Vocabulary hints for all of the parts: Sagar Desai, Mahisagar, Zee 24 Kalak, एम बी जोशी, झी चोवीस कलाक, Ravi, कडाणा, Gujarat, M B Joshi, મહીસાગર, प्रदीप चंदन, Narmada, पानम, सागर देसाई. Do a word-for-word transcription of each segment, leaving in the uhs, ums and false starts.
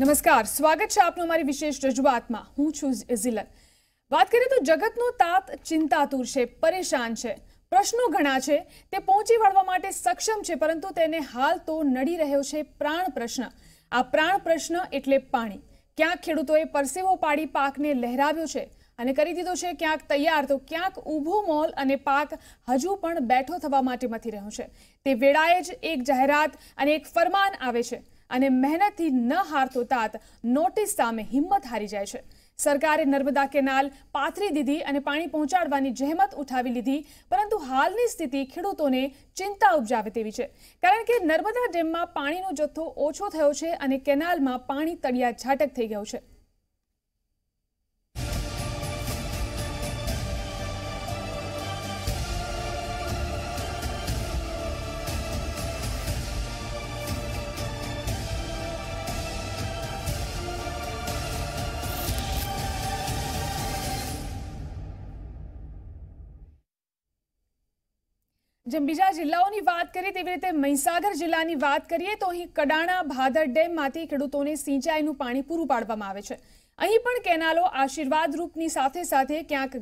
नमस्कार, स्वागत है आपने हमारी विशेष रजूआत में। हूँ छू जिलन। बात करें तो जगत नो तात चिंतातूर है, परेशान है, प्रश्नों घणा है, ते पहुंची वळवा माटे सक्षम है, परंतु तेने हाल तो नड़ी रह्यो है प्राण प्रश्न। आ प्राण प्रश्न एटले पाणी। क्यांक खेडूतोए परसेवो पाड़ी पाक ने लहराव्यो है अने करी दीधो है, क्यांक तैयार तो क्यांक ऊभो मोल अने पाक हजू पण बैठो थवा माटे मथी रह्यो है। ते वेळाए ज एक जाहेरात अने एक फरमान आवे छे अने मेहनतथी न हारतो तात नोटिस सामे हिम्मत हारी जाय छे। सरकारे नर्मदा केनाल पाथरी दीधी अने पाणी पहोंचाडवानी जहेमत उठावी लीधी, परंतु हालनी स्थिति खेडूतोने चिंता उपजावे तेवी छे, कारण के नर्मदा डेममां पाणीनो जथ्थो ओछो थयो छे अने केनालमां पाणी तड़ियाझाटक थई गयुं छे। जब बीजा जिल्लाओनी बात करें तेवी रीते महिसागर जिल्लानी बात करिए तो अहीं कडाणा भादर डेम मांथी खेडूतोने सिंचाईनुं पाणी पूरुं पाडवामां आवे छे। अहीं पण केनालो आशीर्वाद रूपनी साथे साथे क्यांक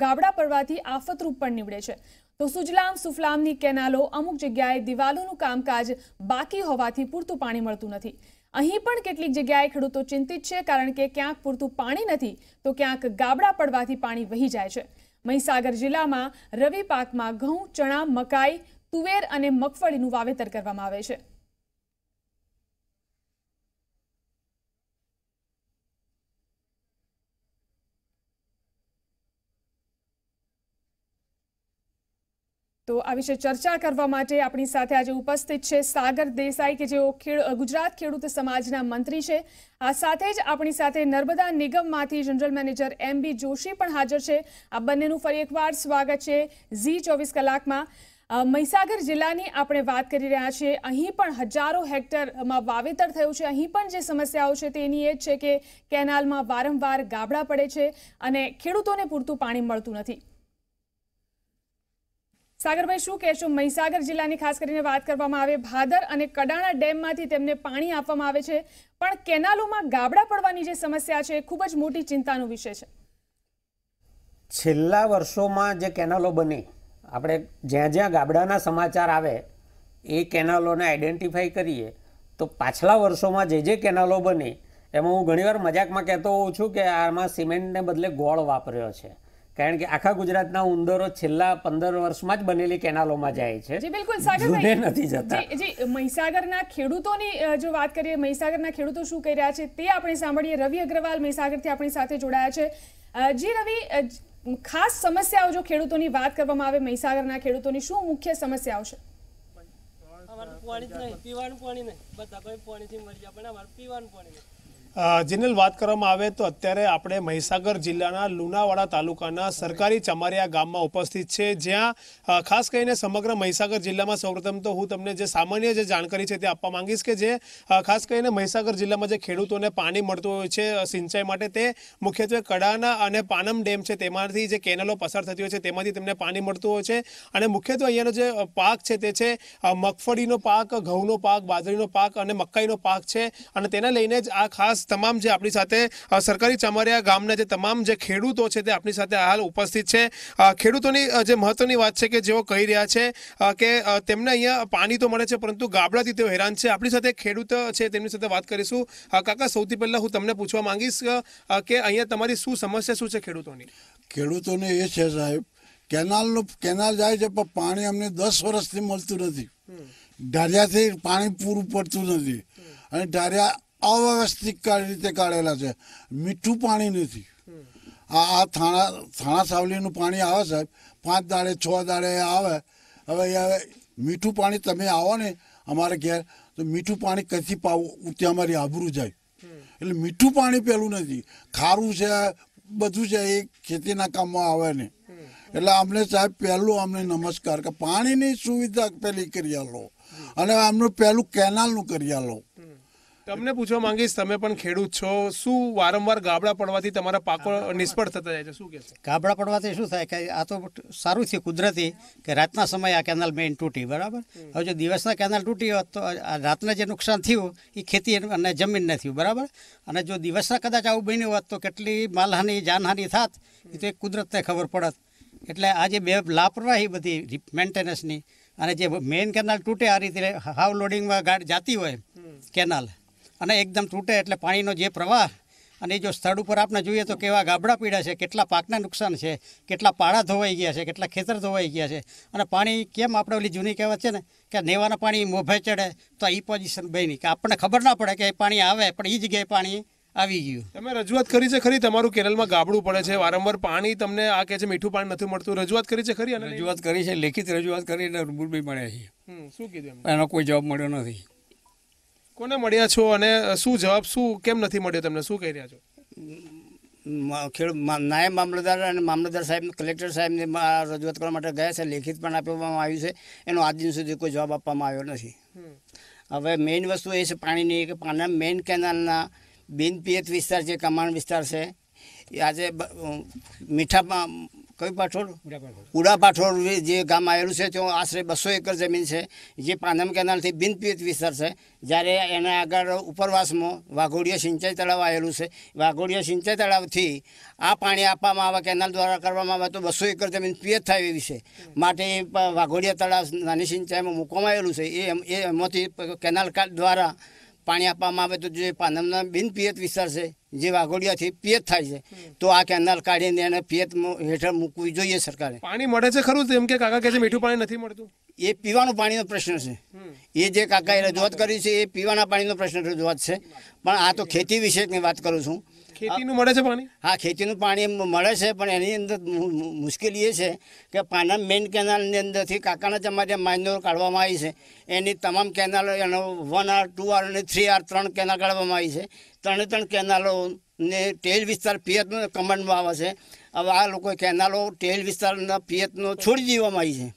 गाबड़ा पड़वाथी आफतरूप पण निवड़े छे। तो सुजलाम सुफलामनी केनालो अमुक जग्याए दीवालोनुं कामकाज बाकी होवाथी पूरतुं पाणी मळतुं नथी। अहीं पण केटलीक जग्याए खेडूतो चिंतित छे, कारण के क्यांक पूरतुं पाणी नथी तो क्यांक गाबड़ा पड़वाथी पाणी वही जाय छे। महिसागर जिला में रवि पाक में घऊं, चना, मकाई, तुवेर अने मगफळीनुं वावेतर करवामां आवे छे। तो आ विषे चर्चा करवा माटे आपणी साथे आज उपस्थित छे सागर देसाई के जेओ खेड गुजरात खेडूत समाजना मंत्री छे। आ साथे ज आपणी साथे नर्मदा निगम मांथी general manager एम बी जोशी पण हाजर छे। आ बन्नेनुं फरी एकवार स्वागत छे झी चोवीस कलाक में। महिसागर जिल्लानी आपणे वात करी रह्या छे। अहीं पण हजारों हेक्टर में वावेतर थयुं छे। अहीं पण जे समस्याओं छे तेनी ए छे के केनाल में वारंवार गाबड़ा पड़े छे अने खेडूतोने पूरतुं पाणी मळतुं नथी। सागर भाई, शू कहो महिसागर जिला की खास कर बात कर भादर और कडाणा डेम में पानी आप केनालों में गाबड़ा पड़वा समस्या है खूबज मोटी चिंता विषय है। छेल्ला वर्षों में जो केनालों बनी अपने ज्या ज्या गाबड़ा समाचार आए ये केनालों ने आइडेंटिफाई करिए तो पाछला वर्षों में जे जे केनालों बनी एम हूँ घणीवार मजाक में कहते हो छूँ कि आम सीमेंट ने बदले गोळ वापर्यो छे, कारण के आखा गुजरात ना उंदरो छेल्ला पंदर वर्ष में ज बनेली केनालों में जाए छे। जी बिल्कुल सागर भाई, नथी जता। जी जी, महिसागर ना खेडूतोनी जो बात करिए महिसागर ना खेडूतो शुं कही रह्या छे ते आपणे सांभळीए। रवि अग्रवाल महिसागर थी आपणी साथे जोड़ाया छे। जी रवि, खास समस्याओं जो खेडूतोनी बात करवामां आवे महिसागर ना खेडूतोनी शुं मुख्य समस्याओ छे? अमारे पाणी ज नहीं, पीवानुं पाणी नहीं, बधा कोई पाणी थी मरी जाय, पण अमारे पीवानुं पाणी नहीं। जेनल बात करवामां आवे तो अत्यारे आपणे महिसागर जिल्लाना लुणावाड़ा तालुकाना सरकारी चमारिया गाम में उपस्थित छे, ज्यां खास करीने समग्र महिसागर जिल्ला में सर्वप्रथम तो हूँ तमने जे सामान्य जे जानकारी छे ते आपवा मांगीश के जे खास करीने महिसागर जिल्ला में जे खेडूतोने पाणी मळतुं होय छे सिंचाई माटे ते मुख्यत्वे कडाना अने पानम डेम छे तेमांथी जे केनालो पसार थती होय छे तेमांथी तमने पाणी मळतुं होय छे। अने मुख्यत्वे अहींयानो जे पाक छे ते छे मगफळीनो पाक, घऊंनो पाक, बाजरीनो पाक अने मकाईनो पाक छे अने तेना लईने ज आ खास तमाम जे आपणी साथे सरकारी चमारिया गामना जे तमाम जे खेडूतो छे ते आपणी साथे हाल उपस्थित छे। खेडूतोनी जे महत्वनी वात छे के जेओ कही रह्या छे के तेमने अहींया पाणी तो मळे छे परंतु गाबडाथी तेओ हैरान छे। आपणी साथे खेडूत छे तेमनी साथे वात करीशुं। काका, सौथी पहेला हुं तमने पूछवा मांगीश के अहींया तमारी शुं समस्या शुं छे खेडूतोनी? खेडूतोने ए छे साहेब, केनालनो केनाल जाय छे पण पाणी अमने दस वर्षथी मळतुं नथी। ढारियाथी पाणी पूरुं पडतुं नथी अने ढारिया अव्यवस्थित रीते काढ़ेला है, मीठू पानी नहीं। आ आ थाणा थाणा सावलीनु पानी आवे साहेब, पांच दाड़े छ दाड़े आवे। हवे हवे मीठू पानी तमे आवो ने अमारे घेर तो मीठू पानी कथी पावो त्यां अमारी आबरू जाए। एटले मीठू पानी पहेलुं नथी, खारू छे, बधुं छे, ए खेतीना काममां आवे ने। एटले अमने साहेब पहेलुं अमने नमस्कार के पाणीनी सुविधा पहेली करी आलो अने अमनु पहेलुं केनालनुं करी आलो। તમને પૂછવા માંગીશ, તમે પણ ખેડૂત છો, શું વારંવાર ગાબડા પડવાથી તમારા પાકો નિષ્ફળ થતા જાય છે, શું કહેશો? ગાબડા પડવાથી શું થાય કે આ તો સારું છે કુદરતી કે રાતના સમયે આ કેનાલ મેઇન તૂટી, બરાબર. હવે જો દિવસના કેનાલ તૂટી હોત તો રાતના જે નુકસાન થયું એ ખેતી અને જમીન ન થયું, બરાબર. અને જો દિવસના કદાચ આવું બન્યું હોત તો કેટલી માલહાની, જાનહાની થાત, એ તો એક કુદરતને ખબર પડત. એટલે આ જે બે લાપરવાહી બધી મેન્ટેનન્સની, અને જે મેઇન કેનાલ તૂટે આ રીતે હાવ લોડિંગમાં ગાડી જાતી હોય કેનાલ, અને એકદમ તૂટે એટલે પાણીનો જે પ્રવાહ, અને જો સ્થળ ઉપર આપણે જોઈએ તો કેવા ગાબડા પીડા છે, કેટલા પાકને નુકસાન છે, કેટલા પાળા ધોવાઈ ગયા છે, કેટલા ખેતર ધોવાઈ ગયા છે. અને પાણી કેમ આપણે ઓલી જૂની કહેવત છે ને કે નેવાના પાણી મોભે ચડે, તો આ એ પોઝિશન બની કે આપણને ખબર ના પડે કે પાણી આવે, પણ એ જગ્યાએ પાણી આવી ગયું. તમે રજૂઆત કરી છે ખરી, તમારું કેરળમાં ગાબડું પડે છે વારંવાર, પાણી તમને આ કહે છે મીઠું પાણી નથી મળતું, રજૂઆત કરી છે ખરી? અને રજૂઆત કરી છે, લેખિત રજૂઆત કરી અને રૂબરૂ મળ્યા છીએ. શું કીધું? એનો કોઈ જવાબ મળ્યો નથી. કોને મળ્યા છો અને શું જવાબ, શું કેમ નથી મળ્યો તમને, શું કહી રહ્યા છો? ખેડ નાયબ મામલતદાર અને મામલતદાર સાહેબ, કલેક્ટર સાહેબને રજૂઆત કરવા માટે ગયા છે, લેખિત પણ આપવામાં આવ્યું છે, એનો આજ દિન સુધી કોઈ જવાબ આપવામાં આવ્યો નથી. હવે મેઇન વસ્તુ એ છે પાણીની કે પાના મેઇન કેનાલના બિનપિયત વિસ્તાર જે કમાણ વિસ્તાર છે, આજે મીઠામાં કયું પાઠોડ ઉડા પાઠોડ જે ગામ આવેલું છે ત્યાં આશરે બસો એકર જમીન છે જે પાનમ કેનાલથી બિનપિયત વિસ્તાર છે. જ્યારે એના આગળ ઉપરવાસમાં વાઘોડિયા સિંચાઈ તળાવ આવેલું છે, વાઘોડિયા સિંચાઈ તળાવથી આ પાણી આપવામાં આવે, કેનાલ દ્વારા કરવામાં આવે તો બસો એકર જમીન પિયત થાય એવી છે. માટે વાઘોડિયા તળાવ નાની સિંચાઈમાં મૂકવામાં આવેલું છે, એ એમાંથી કેનાલ દ્વારા પાણી આપવામાં આવે તો જે પાનમના બિનપિયત વિસ્તાર છે જે વાઘોડિયાથી પિયત થાય છે, તો આ કેનાલ કાઢીને એને પિયત હેઠળ મૂકવી જોઈએ સરકારે. પાણી મળે છે ખરું, એમ કે કાકા કહે છે મીઠું પાણી નથી મળતું, એ પીવાનું પાણીનો પ્રશ્ન છે. એ જે કાકાએ રજૂઆત કરી છે એ પીવાના પાણીનો પ્રશ્ન રજૂઆત છે, પણ આ તો ખેતી વિશેની વાત કરું છું. ખેતીનું મળે છે પાણી? હા, ખેતીનું પાણી મળે છે, પણ એની અંદર મુશ્કેલી એ છે કે પાનમ મેઇન કેનાલની અંદરથી કાકાના જમાડિયા માઇનોર કાઢવામાં આવી છે, એની તમામ કેનાલો એનો વન આર ટુ આર અને થ્રી આર ત્રણ કેનાલ કાઢવામાં આવી છે. ત્રણે ત્રણ કેનાલોને ટેલ વિસ્તાર પિયતનો કમાન્ડમાં આવે છે. હવે આ લોકો કેનાલો ટેલ વિસ્તારના પિયતનો છોડી દેવામાં આવી છે.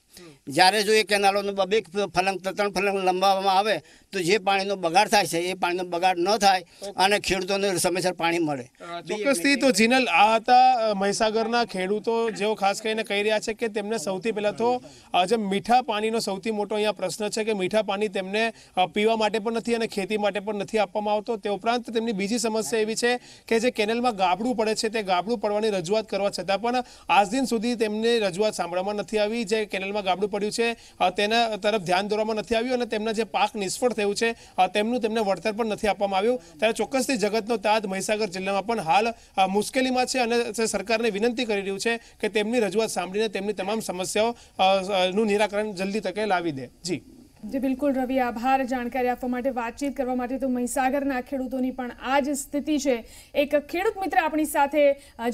જ્યારે જો એ કેનાલોનો બબે ફલંગ ત્રણ ફલંગ લંબાવવામાં આવે તો જે પાણીનો બગાડ થાય છે એ પાણીનો બગાડ ન થાય અને ખેડૂતોને સમયસર પાણી મળે. ચોક્કસથી. તો જીનલ, આ હતા મહીસાગરના ખેડૂતો જેઓ ખાસ કરીને કહી રહ્યા છે કે તેમને સૌથી પહેલાં તો આજે મીઠા પાણીનો સૌથી મોટો અહીંયા પ્રશ્ન છે કે મીઠા પાણી તેમને પીવા માટે પણ નથી અને ખેતી માટે પણ નથી આપવામાં આવતો. તે ઉપરાંત તેમની બીજી સમસ્યા એવી છે કે જે કેનાલમાં ગાબડું પડે છે, તે ગાબડું પડવાની રજૂઆત કરવા છતાં પણ આજ દિન સુધી તેમની રજૂઆત સાંભળવામાં નથી આવી. જે કેનાલમાં ગાબડું પડ્યું છે તેના તરફ ધ્યાન દોરવામાં નથી આવ્યું અને તેમના જે પાક નિષ્ફળ થયું છે તેમનું તેમને વળતર પણ નથી આપવામાં આવ્યું. ત્યારે ચોક્કસથી જગતનો તાજ મહીસાગર જિલ્લામાં પણ હાલ મુશ્કેલીમાં છે અને સરકારને વિનંતી કરી રહ્યું છે કે તેમની રજૂઆત સાંભળીને તેમની તમામ સમસ્યાઓનું નિરાકરણ જલ્દી તકે લાવી દે. જી જી બિલકુલ રવિ, આભાર જાણકારી આપવા માટે, વાતચીત કરવા માટે. તો મહીસાગરના ખેડૂતોની પણ આ જ સ્થિતિ છે. એક ખેડૂત મિત્ર આપણી સાથે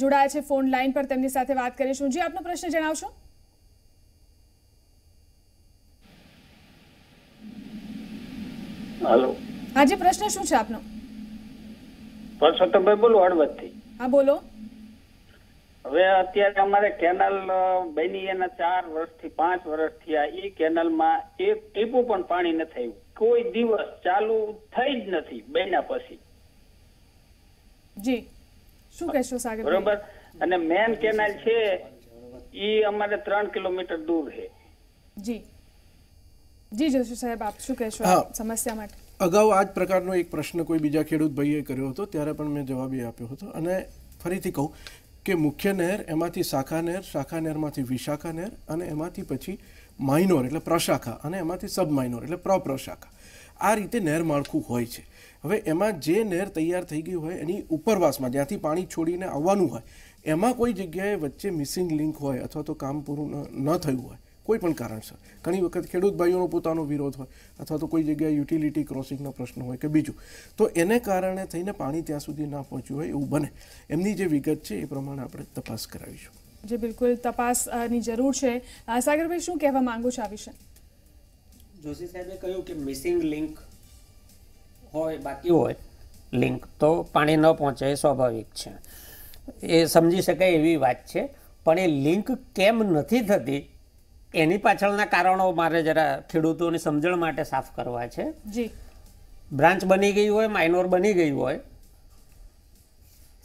જોડાયા છે ફોન લાઈન પર, તેમની સાથે વાત કરીશું. જી, આપનો પ્રશ્ન જણાવશો? હેલો, આજે પ્રશ્ન શું છે આપનો? પરસોત્તમભાઈ બોલું હળવદથી. હા, બોલો. હવે અત્યારે અમારે કેનાલ બની એના ચાર વર્ષથી પાંચ વર્ષ થયા, એ કેનાલમાં એક ટીપું પણ પાણી ન થયું, કોઈ દિવસ ચાલુ થઈ જ નથી બન્યા પછી. જી, શું કહેશો સાગર? બરોબર. અને મેન કેનાલ છે એ અમારે ત્રણ કિલોમીટર દૂર છે. જી જી જોશી સાહેબ, આપ શું કહેશો સમસ્યા માટે? અગાઉ આ જ પ્રકારનો એક પ્રશ્ન કોઈ બીજા ખેડૂત ભાઈએ કર્યો હતો, ત્યારે પણ મેં જવાબ એ આપ્યો હતો. અને ફરીથી કહું કે મુખ્ય નહેર, એમાંથી શાખા નહેર, શાખા નહેરમાંથી વિશાખા નહેર, અને એમાંથી પછી માઇનોર એટલે પ્રશાખા, અને એમાંથી સબ માઇનોર એટલે પ્રપ્રશાખા. આ રીતે નહેર માળખું હોય છે. હવે એમાં જે નહેર તૈયાર થઈ ગઈ હોય એની ઉપરવાસમાં જ્યાંથી પાણી છોડીને આવવાનું હોય એમાં કોઈ જગ્યાએ વચ્ચે મિસિંગ લિંક હોય અથવા તો કામ પૂરું ન થયું હોય કોઈ પણ કારણસર, ઘણી વખત ખેડૂત ભાઈઓનો પોતાનો વિરોધ હોય અથવા તો કોઈ જગ્યાએ યુટિલિટી ક્રોસિંગનો પ્રશ્ન હોય કે બીજું, તો એને કારણે થઈને પાણી ત્યાં સુધી ના પહોંચ્યું હોય એવું બને. એમની જે વિગત છે એ પ્રમાણે આપણે તપાસ કરાવીશું. જે બિલકુલ તપાસની જરૂર છે. સાગરભાઈ, શું કહેવા માંગો છો આ વિશે? જોશી સાહેબે કહ્યું કે મિસિંગ લિંક હોય, બાકી હોય લિંક, તો પાણી ન પહોંચે એ સ્વાભાવિક છે, એ સમજી શકાય એવી વાત છે. પણ એ લિંક કેમ નથી થતી એની પાછળના કારણો મારે જરા ખેડૂતોની સમજણ માટે સાફ કરવા છે. જી, ब्रांच बनी गई हो, माइनोर बनी गई हो,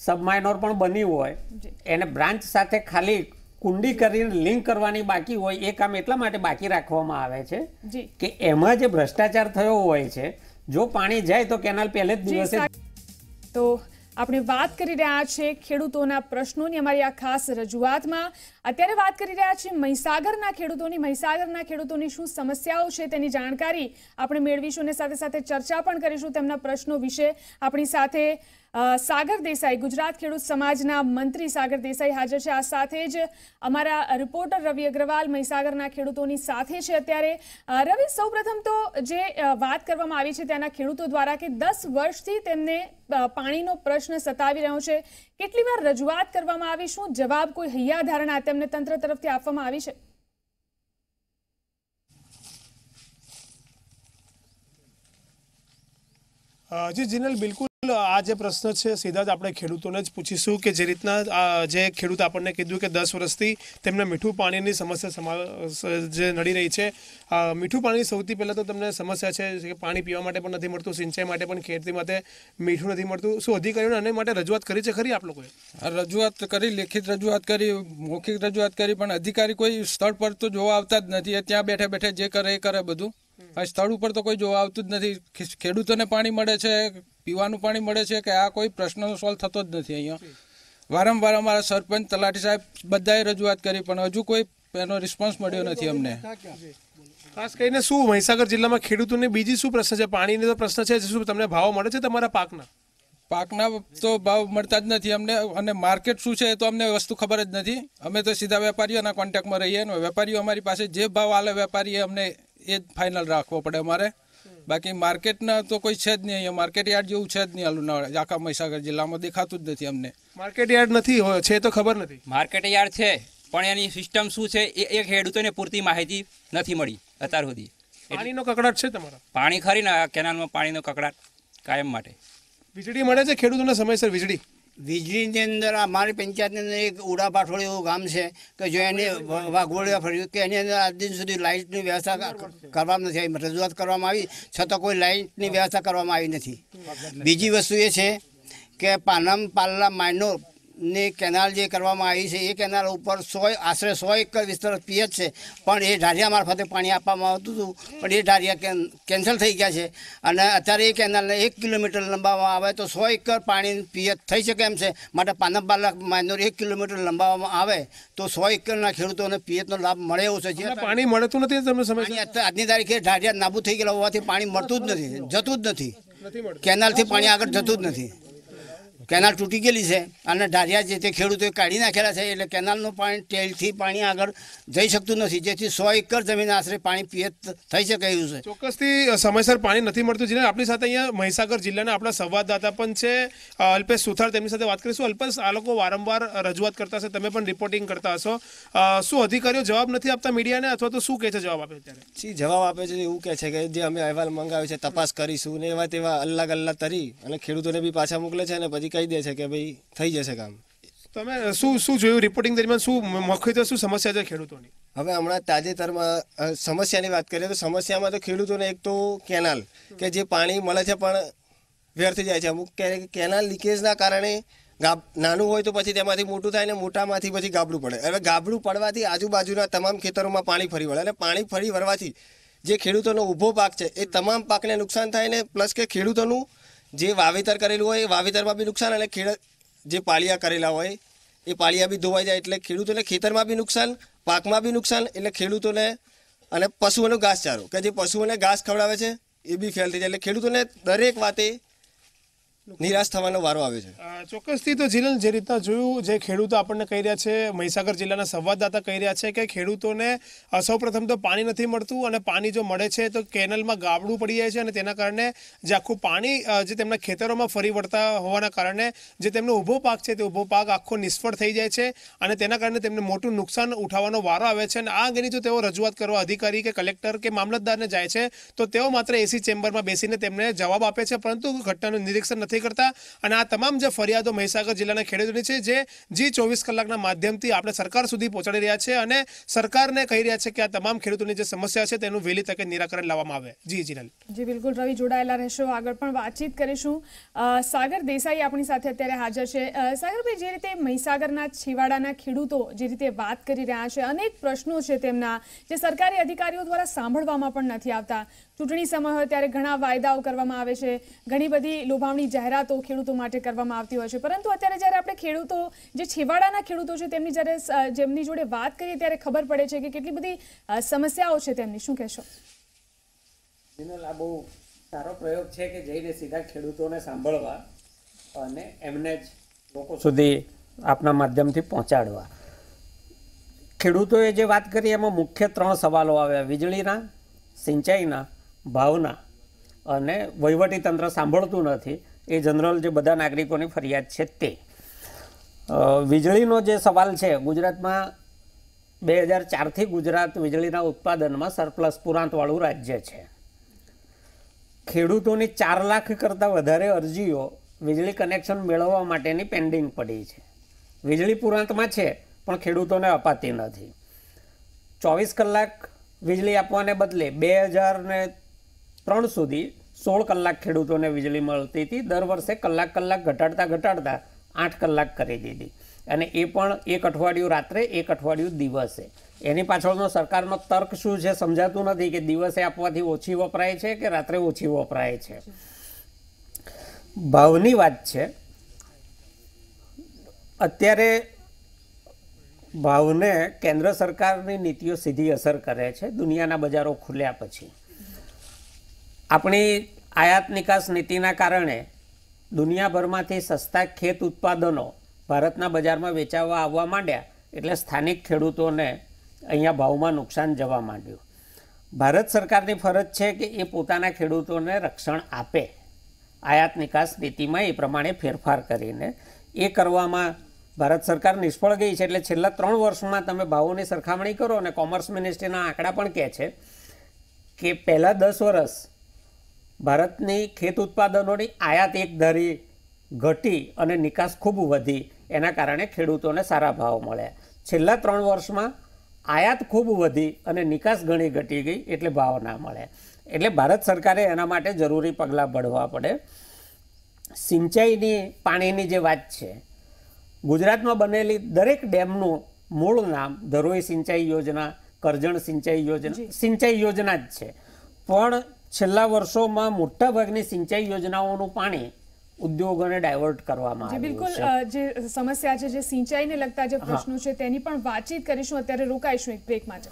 सब माइनोर पण बनी हो, एने ब्रांच साथे खाली कुंडी करीने लिंक करवानी बाकी हो, ए काम एटला माटे बाकी राखवामां आवे छे के एमां जे भ्रष्टाचार थयो होय छे, जो पाणी जाए तो केनाल पहले दिवसे। तो आपणे वात करी रह्या छे खेडूतोना प्रश्नोनी अमारी आ खास रजूआतमां। अत्यारे वात करी रह्या छे મહીસાગરના ખેડૂતોની મહીસાગરના ખેડૂતોની શું સમસ્યાઓ છે તેની જાણકારી આપણે મેળવીશું અને સાથે સાથે ચર્ચા પણ કરીશું તેમના પ્રશ્નો વિશે। આપણી સાથે સાગર દેસાઈ, ગુજરાત ખેડૂત સમાજના મંત્રી સાગર દેસાઈ હાજર છે। આ સાથે જ અમારા રિપોર્ટર રવિ અગ્રવાલ મહીસાગરના ખેડૂતોની સાથે છે અત્યારે। રવિ, સૌપ્રથમ તો જે વાત કરવામાં આવી છે ત્યાંના ખેડૂતો દ્વારા કે દસ વર્ષથી તેમને પાણીનો પ્રશ્ન સતાવી રહ્યો છે, કેટલી વાર રજૂઆત કરવામાં આવી, શું જવાબ કોઈ હૈયા ધારણા તેમને તંત્ર તરફથી આપવામાં આવી છે? જી જીનલ, બિલકુલ આ જે પ્રશ્ન છે સીધા જ આપણે ખેડૂતોને જ પૂછીશું કે જે રીતના જે ખેડૂત આપણને કીધું કે દસ વર્ષથી તેમને મીઠું પાણીની સમસ્યા જે નડી રહી છે। મીઠું પાણી સૌથી પહેલાં તો તમને સમસ્યા છે કે પાણી પીવા માટે પણ નથી મળતું, સિંચાઈ માટે પણ, ખેતી માટે મીઠું નથી મળતું। શું અધિકારીઓને આને માટે રજૂઆત કરી છે ખરી આપ લોકોએ? રજૂઆત કરી, લેખિત રજૂઆત કરી, મૌખિક રજૂઆત કરી, પણ અધિકારી કોઈ સ્થળ પર તો જોવા આવતા જ નથી। ત્યાં બેઠે બેઠે જે કરે એ કરે બધું, આ સ્થળ ઉપર તો કોઈ જોવા આવતું જ નથી। ખેડૂતોને પાણી મળે છે, પીવાનું પાણી મળે છે કે આ કોઈ પ્રશ્નનો સોલ્વ થતો જ નથી અહીંયા। વારંવાર અમારા સરપંચ, તલાટી સાહેબ બધાએ રજૂઆત કરી પણ હજુ કોઈ એનો રિસ્પોન્સ મળ્યો નથી અમને। ખાસ કરીને શું મહીસાગર જિલ્લામાં ખેડૂતોને બીજી શું પ્રશ્ન છે? પાણીનો તો પ્રશ્ન છે, શું તમને ભાવ મળે છે તમારા પાકના? પાકના તો ભાવ મળતા જ નથી અમને, અને માર્કેટ શું છે એ તો અમને વસ્તુ ખબર જ નથી। અમે તો સીધા વેપારીઓના કોન્ટેક્ટમાં રહીએ ને વેપારીઓ અમારી પાસે જે ભાવ આલે વેપારીએ અમને એ જ ફાઇનલ રાખવો પડે અમારે, બાકી માર્કેટના તો કોઈ છે જ નહીં અહીંયા। માર્કેટ યાર્ડ જેવું છે જ નહીં આલું આખા મહીસાગર જિલ્લામાં, દેખાતું જ નથી અમને। માર્કેટ યાર્ડ નથી હોય છે તો ખબર નથી, માર્કેટ યાર્ડ છે પણ એની સિસ્ટમ શું છે એ ખેડૂતોને પૂરતી માહિતી નથી મળી અત્યાર સુધી। પાણીનો કકડાટ છે તમારો? પાણી ખરી ને કેનાલમાં પાણીનો કકડાટ કાયમ માટે। વીજળી મળે છે ખેડૂતોને સમયસર? વીજળી વીજળીની અંદર અમારી પંચાયતની અંદર એક ઉડા પાઠોળી એવું ગામ છે કે જો એને વાઘોળિયા ફર્યું કે એની અંદર આજ દિન સુધી લાઇટની વ્યવસ્થા કરવામાં નથી આવી। રજૂઆત કરવામાં આવી છતાં કોઈ લાઇટની વ્યવસ્થા કરવામાં આવી નથી। બીજી વસ્તુ એ છે કે પાનમ પાલ્લા માઇનોર ને કેનાલ જે કરવામાં આવી છે એ કેનાલ ઉપર સો આશરે સો એકર વિસ્તાર પીએચ છે પણ એ ઢારિયા મારફતે પાણી આપવામાં આવતું હતું પણ એ ઢારિયા કેન્સલ થઈ ગયા છે અને અત્યારે એ કેનાલને એક કિલોમીટર લંબાવવામાં આવે તો સો એકર પાણી પીએચ થઈ શકે એમ છે। માટે પાનમ પાલ્લા માઇનોર એક કિલોમીટર લંબાવવામાં આવે તો સો એકરના ખેડૂતોને પીએચનો લાભ મળે એવો છે। પાણી મળતું નથી તમને સમય આજની તારીખે ઢારિયા નાબૂદ થઈ ગયેલા હોવાથી પાણી મળતું જ નથી, જતું જ નથી, કેનાલથી પાણી આગળ જતું જ નથી। કેનાલ તૂટી ગયેલી છે અને ઢારિયા જે તે ખેડૂતોએ કાઢી નાખેલા છે એટલે કેનાલનું પાણી ટેલથી પાણી આગળ જઈ શકતું નથી, જેથી સો એકર જમીન આશરે પાણી પીએચ થઈ શકે એવું છે। ચોક્કસથી સમયસર પાણી નથી મળતું જેને આપણી સાથે અહીંયા મહીસાગર જિલ્લાના આપણા સંવાદદાતા પણ છે અલ્પેશ સુથાર, તેમની સાથે વાત કરીશું। અલ્પેશ, આ લોકો વારંવાર રજૂઆત કરતા હશે, તમે પણ રિપોર્ટિંગ કરતા હશો, શું અધિકારીઓ જવાબ નથી આપતા મીડિયાને અથવા તો શું કહે છે જવાબ આપે ત્યારે? જવાબ આપે છે એવું કહે છે કે જે અમે અહેવાલ મંગાવ્યો છે તપાસ કરીશું ને એવા તેવા અલ્લા ગલ્લા તરી અને ખેડૂતોને બી પાછા મોકલે છે અને પછી કહી દે છે કે ભાઈ થઈ જશે કામ। તમે શું શું જોયું રિપોર્ટિંગ દરમિયાન, શું મુખ્યત્વે શું સમસ્યા છે ખેડૂતોની? હવે હમણાં તાજેતરમાં સમસ્યાની વાત કરીએ તો સમસ્યામાં તો ખેડૂતોને એક તો કેનાલ કે જે પાણી મળે છે પણ વ્યર્થ જાય છે અમુક, કે કેનાલ લીકેજના કારણે ગાબ નાનું હોય તો પછી તેમાંથી મોટું થાય ને મોટામાંથી પછી ગાબડું પડે। હવે ગાબડું પડવાથી આજુબાજુના તમામ ખેતરોમાં પાણી ફરી વળે અને પાણી ફરી વળવાથી જે ખેડૂતોનો ઊભો પાક છે એ તમામ પાકને નુકસાન થાય ને પ્લસ કે ખેડૂતોનું જે વાવેતર કરેલું હોય એ વાવેતરમાં બી નુકસાન અને ખેડ જે પાળિયા કરેલા હોય એ પાળિયા બી ધોવાઈ જાય એટલે ખેડૂતોને ખેતરમાં બી નુકસાન, પાકમાં બી નુકસાન, એટલે ખેડૂતોને અને પશુઓનો ઘાસચારો કે જે પશુઓને ઘાસ ખવડાવે છે એ બી ફેલ થઈ જાય એટલે ખેડૂતોને દરેક વાતે નિરાશ થવાનો વારો આવે છે। ચોક્કસથી તો જીનલ, જે રીતના જોયું, જે ખેડૂતો આપણને કહી રહ્યા છે, મહીસાગર જિલ્લાના સંવાદદાતા કહી રહ્યા છે કે ખેડૂતોને સૌપ્રથમ તો પાણી નથી મળતું અને પાણી જો મળે છે તો કેનલમાં ગાબડું પડી જાય છે અને તેના કારણે જે આખું પાણી જે તેમના ખેતરોમાં ફરી વળતા હોવાના કારણે જે તેમનો ઊભો પાક છે તે ઊભો પાક આખો નિષ્ફળ થઈ જાય છે અને તેના કારણે તેમને મોટું નુકસાન ઉઠાવવાનો વારો આવે છે અને આ અંગેની જો તેઓ રજૂઆત કરવા અધિકારી કે કલેક્ટર કે મામલતદારને જાય છે તો તેઓ માત્ર એસી ચેમ્બરમાં બેસીને તેમને જવાબ આપે છે પરંતુ ઘટનાનું નિરીક્ષણ નથી કરતા અને આ તમામ જે ફરિયાદો મહીસાગર જિલ્લાના ખેડૂતોની છે જે જી ચોવીસ કલાકના માધ્યમથી આપણે સરકાર સુધી પહોંચાડી રહ્યા છે અને સરકારને કહી રહ્યા છે કે આ તમામ ખેડૂતોની જે સમસ્યા છે તેનું વહેલી તકે નિરાકરણ લાવવામાં આવે. જી જીનલ. જી બિલકુલ રવિ, જોડાયેલા રહેશો, આગળ પણ વાતચીત કરીશું. સાગર દેસાઈ આપણી સાથે અત્યારે હાજર છે. સાગરભાઈ, જે રીતે મહીસાગરના છેવાડાના ખેડૂતો જે રીતે વાત કરી રહ્યા છે, અનેક પ્રશ્નો છે તેમના જે સરકારી અધિકારીઓ દ્વારા સાંભળવામાં પણ નથી આવતા. ચૂંટણી સમય હોય ત્યારે ઘણા વાયદાઓ કરવામાં આવે છે, ઘણી બધી લોભાવણી જાહેરાતો ખેડૂતો માટે કરવામાં આવતી હોય છે, પરંતુ અત્યારે જ્યારે આપણે ખેડૂતો જે છેવાડાના ખેડૂતો છે તેમની જ્યારે જેમની જોડે વાત કરીએ ત્યારે ખબર પડે છે કે કેટલી બધી સમસ્યાઓ છે તેમની. શું કહેશો? આ બહુ સારો પ્રયોગ છે કે જઈને સીધા ખેડૂતોને સાંભળવા અને એમને જ લોકો સુધી આપના માધ્યમથી પહોંચાડવા. ખેડૂતોએ જે વાત કરી એમાં મુખ્ય ત્રણ સવાલો આવ્યા: વીજળીના, સિંચાઈના, ભાવના, અને વહીવટીતંત્ર સાંભળતું નથી. એ જનરલ જે બધા નાગરિકોની ફરિયાદ છે તે. વીજળીનો જે સવાલ છે, ગુજરાતમાં બે હજાર ચારથી ગુજરાત વીજળીના ઉત્પાદનમાં સરપ્લસ પુરાંતવાળું રાજ્ય છે. ખેડૂતોની ચાર લાખ કરતાં વધારે અરજીઓ વીજળી કનેક્શન મેળવવા માટેની પેન્ડિંગ પડી છે. વીજળી પુરાંતમાં છે પણ ખેડૂતોને અપાતી નથી. ચોવીસ કલાક વીજળી આપવાને બદલે બે હજાર ને ત્રણ સુધી સોળ કલાક ખેડૂતોને વીજળી મળતી હતી. દર વર્ષે કલાક કલાક ઘટાડતા ઘટાડતા આઠ કલાક કરી દીધી, અને એ પણ એક અઠવાડિયું રાત્રે, એક અઠવાડિયું દિવસે. એની પાછળનો સરકારનો તર્ક શું છે સમજાતું નથી, કે દિવસે આપવાથી ઓછી વપરાય છે કે રાત્રે ઓછી વપરાય છે. ભાવની વાત છે, અત્યારે ભાવને કેન્દ્ર સરકારની નીતિઓ સીધી અસર કરે છે. દુનિયાના બજારો ખુલ્યા પછી આપણી આયાત નિકાસ નીતિના કારણે દુનિયાભરમાંથી સસ્તા ખેત ઉત્પાદનો ભારતના બજારમાં વેચાવા આવવા માંડ્યા, એટલે સ્થાનિક ખેડૂતોને અહીંયા ભાવમાં નુકસાન જવા માંડ્યું. ભારત સરકારની ફરજ છે કે એ પોતાના ખેડૂતોને રક્ષણ આપે, આયાત નિકાસ નીતિમાં એ પ્રમાણે ફેરફાર કરીને. એ કરવામાં ભારત સરકાર નિષ્ફળ ગઈ છે. એટલે છેલ્લા ત્રણ વર્ષમાં તમે ભાવોની સરખામણી કરો, અને કોમર્સ મિનિસ્ટ્રીના આંકડા પણ કહે છે કે પહેલાં દસ વર્ષ ભારતની ખેત ઉત્પાદનોની આયાત એકધારી ઘટી અને નિકાસ ખૂબ વધી, એના કારણે ખેડૂતોને સારા ભાવ મળ્યા. છેલ્લા ત્રણ વર્ષમાં આયાત ખૂબ વધી અને નિકાસ ઘણી ઘટી ગઈ, એટલે ભાવ ના મળે. એટલે ભારત સરકારે એના માટે જરૂરી પગલાં ભરવા પડે. સિંચાઈની પાણીની જે વાત છે, ગુજરાતમાં બનેલી દરેક ડેમનું મૂળ નામ ધરોઈ સિંચાઈ યોજના, કરજણ સિંચાઈ યોજના, સિંચાઈ યોજના જ છે. પણ છેલ્લા વર્ષોમાં મોટાભાગની સિંચાઈ યોજનાઓનું પાણી ઉદ્યોગોને ડાયવર્ટ કરવામાં આવે. બિલકુલ, જે સમસ્યા છે, જે સિંચાઈને લગતા જે પ્રશ્નો છે તેની પણ વાતચીત કરીશું. અત્યારે રોકાઈશું એક બ્રેક માટે.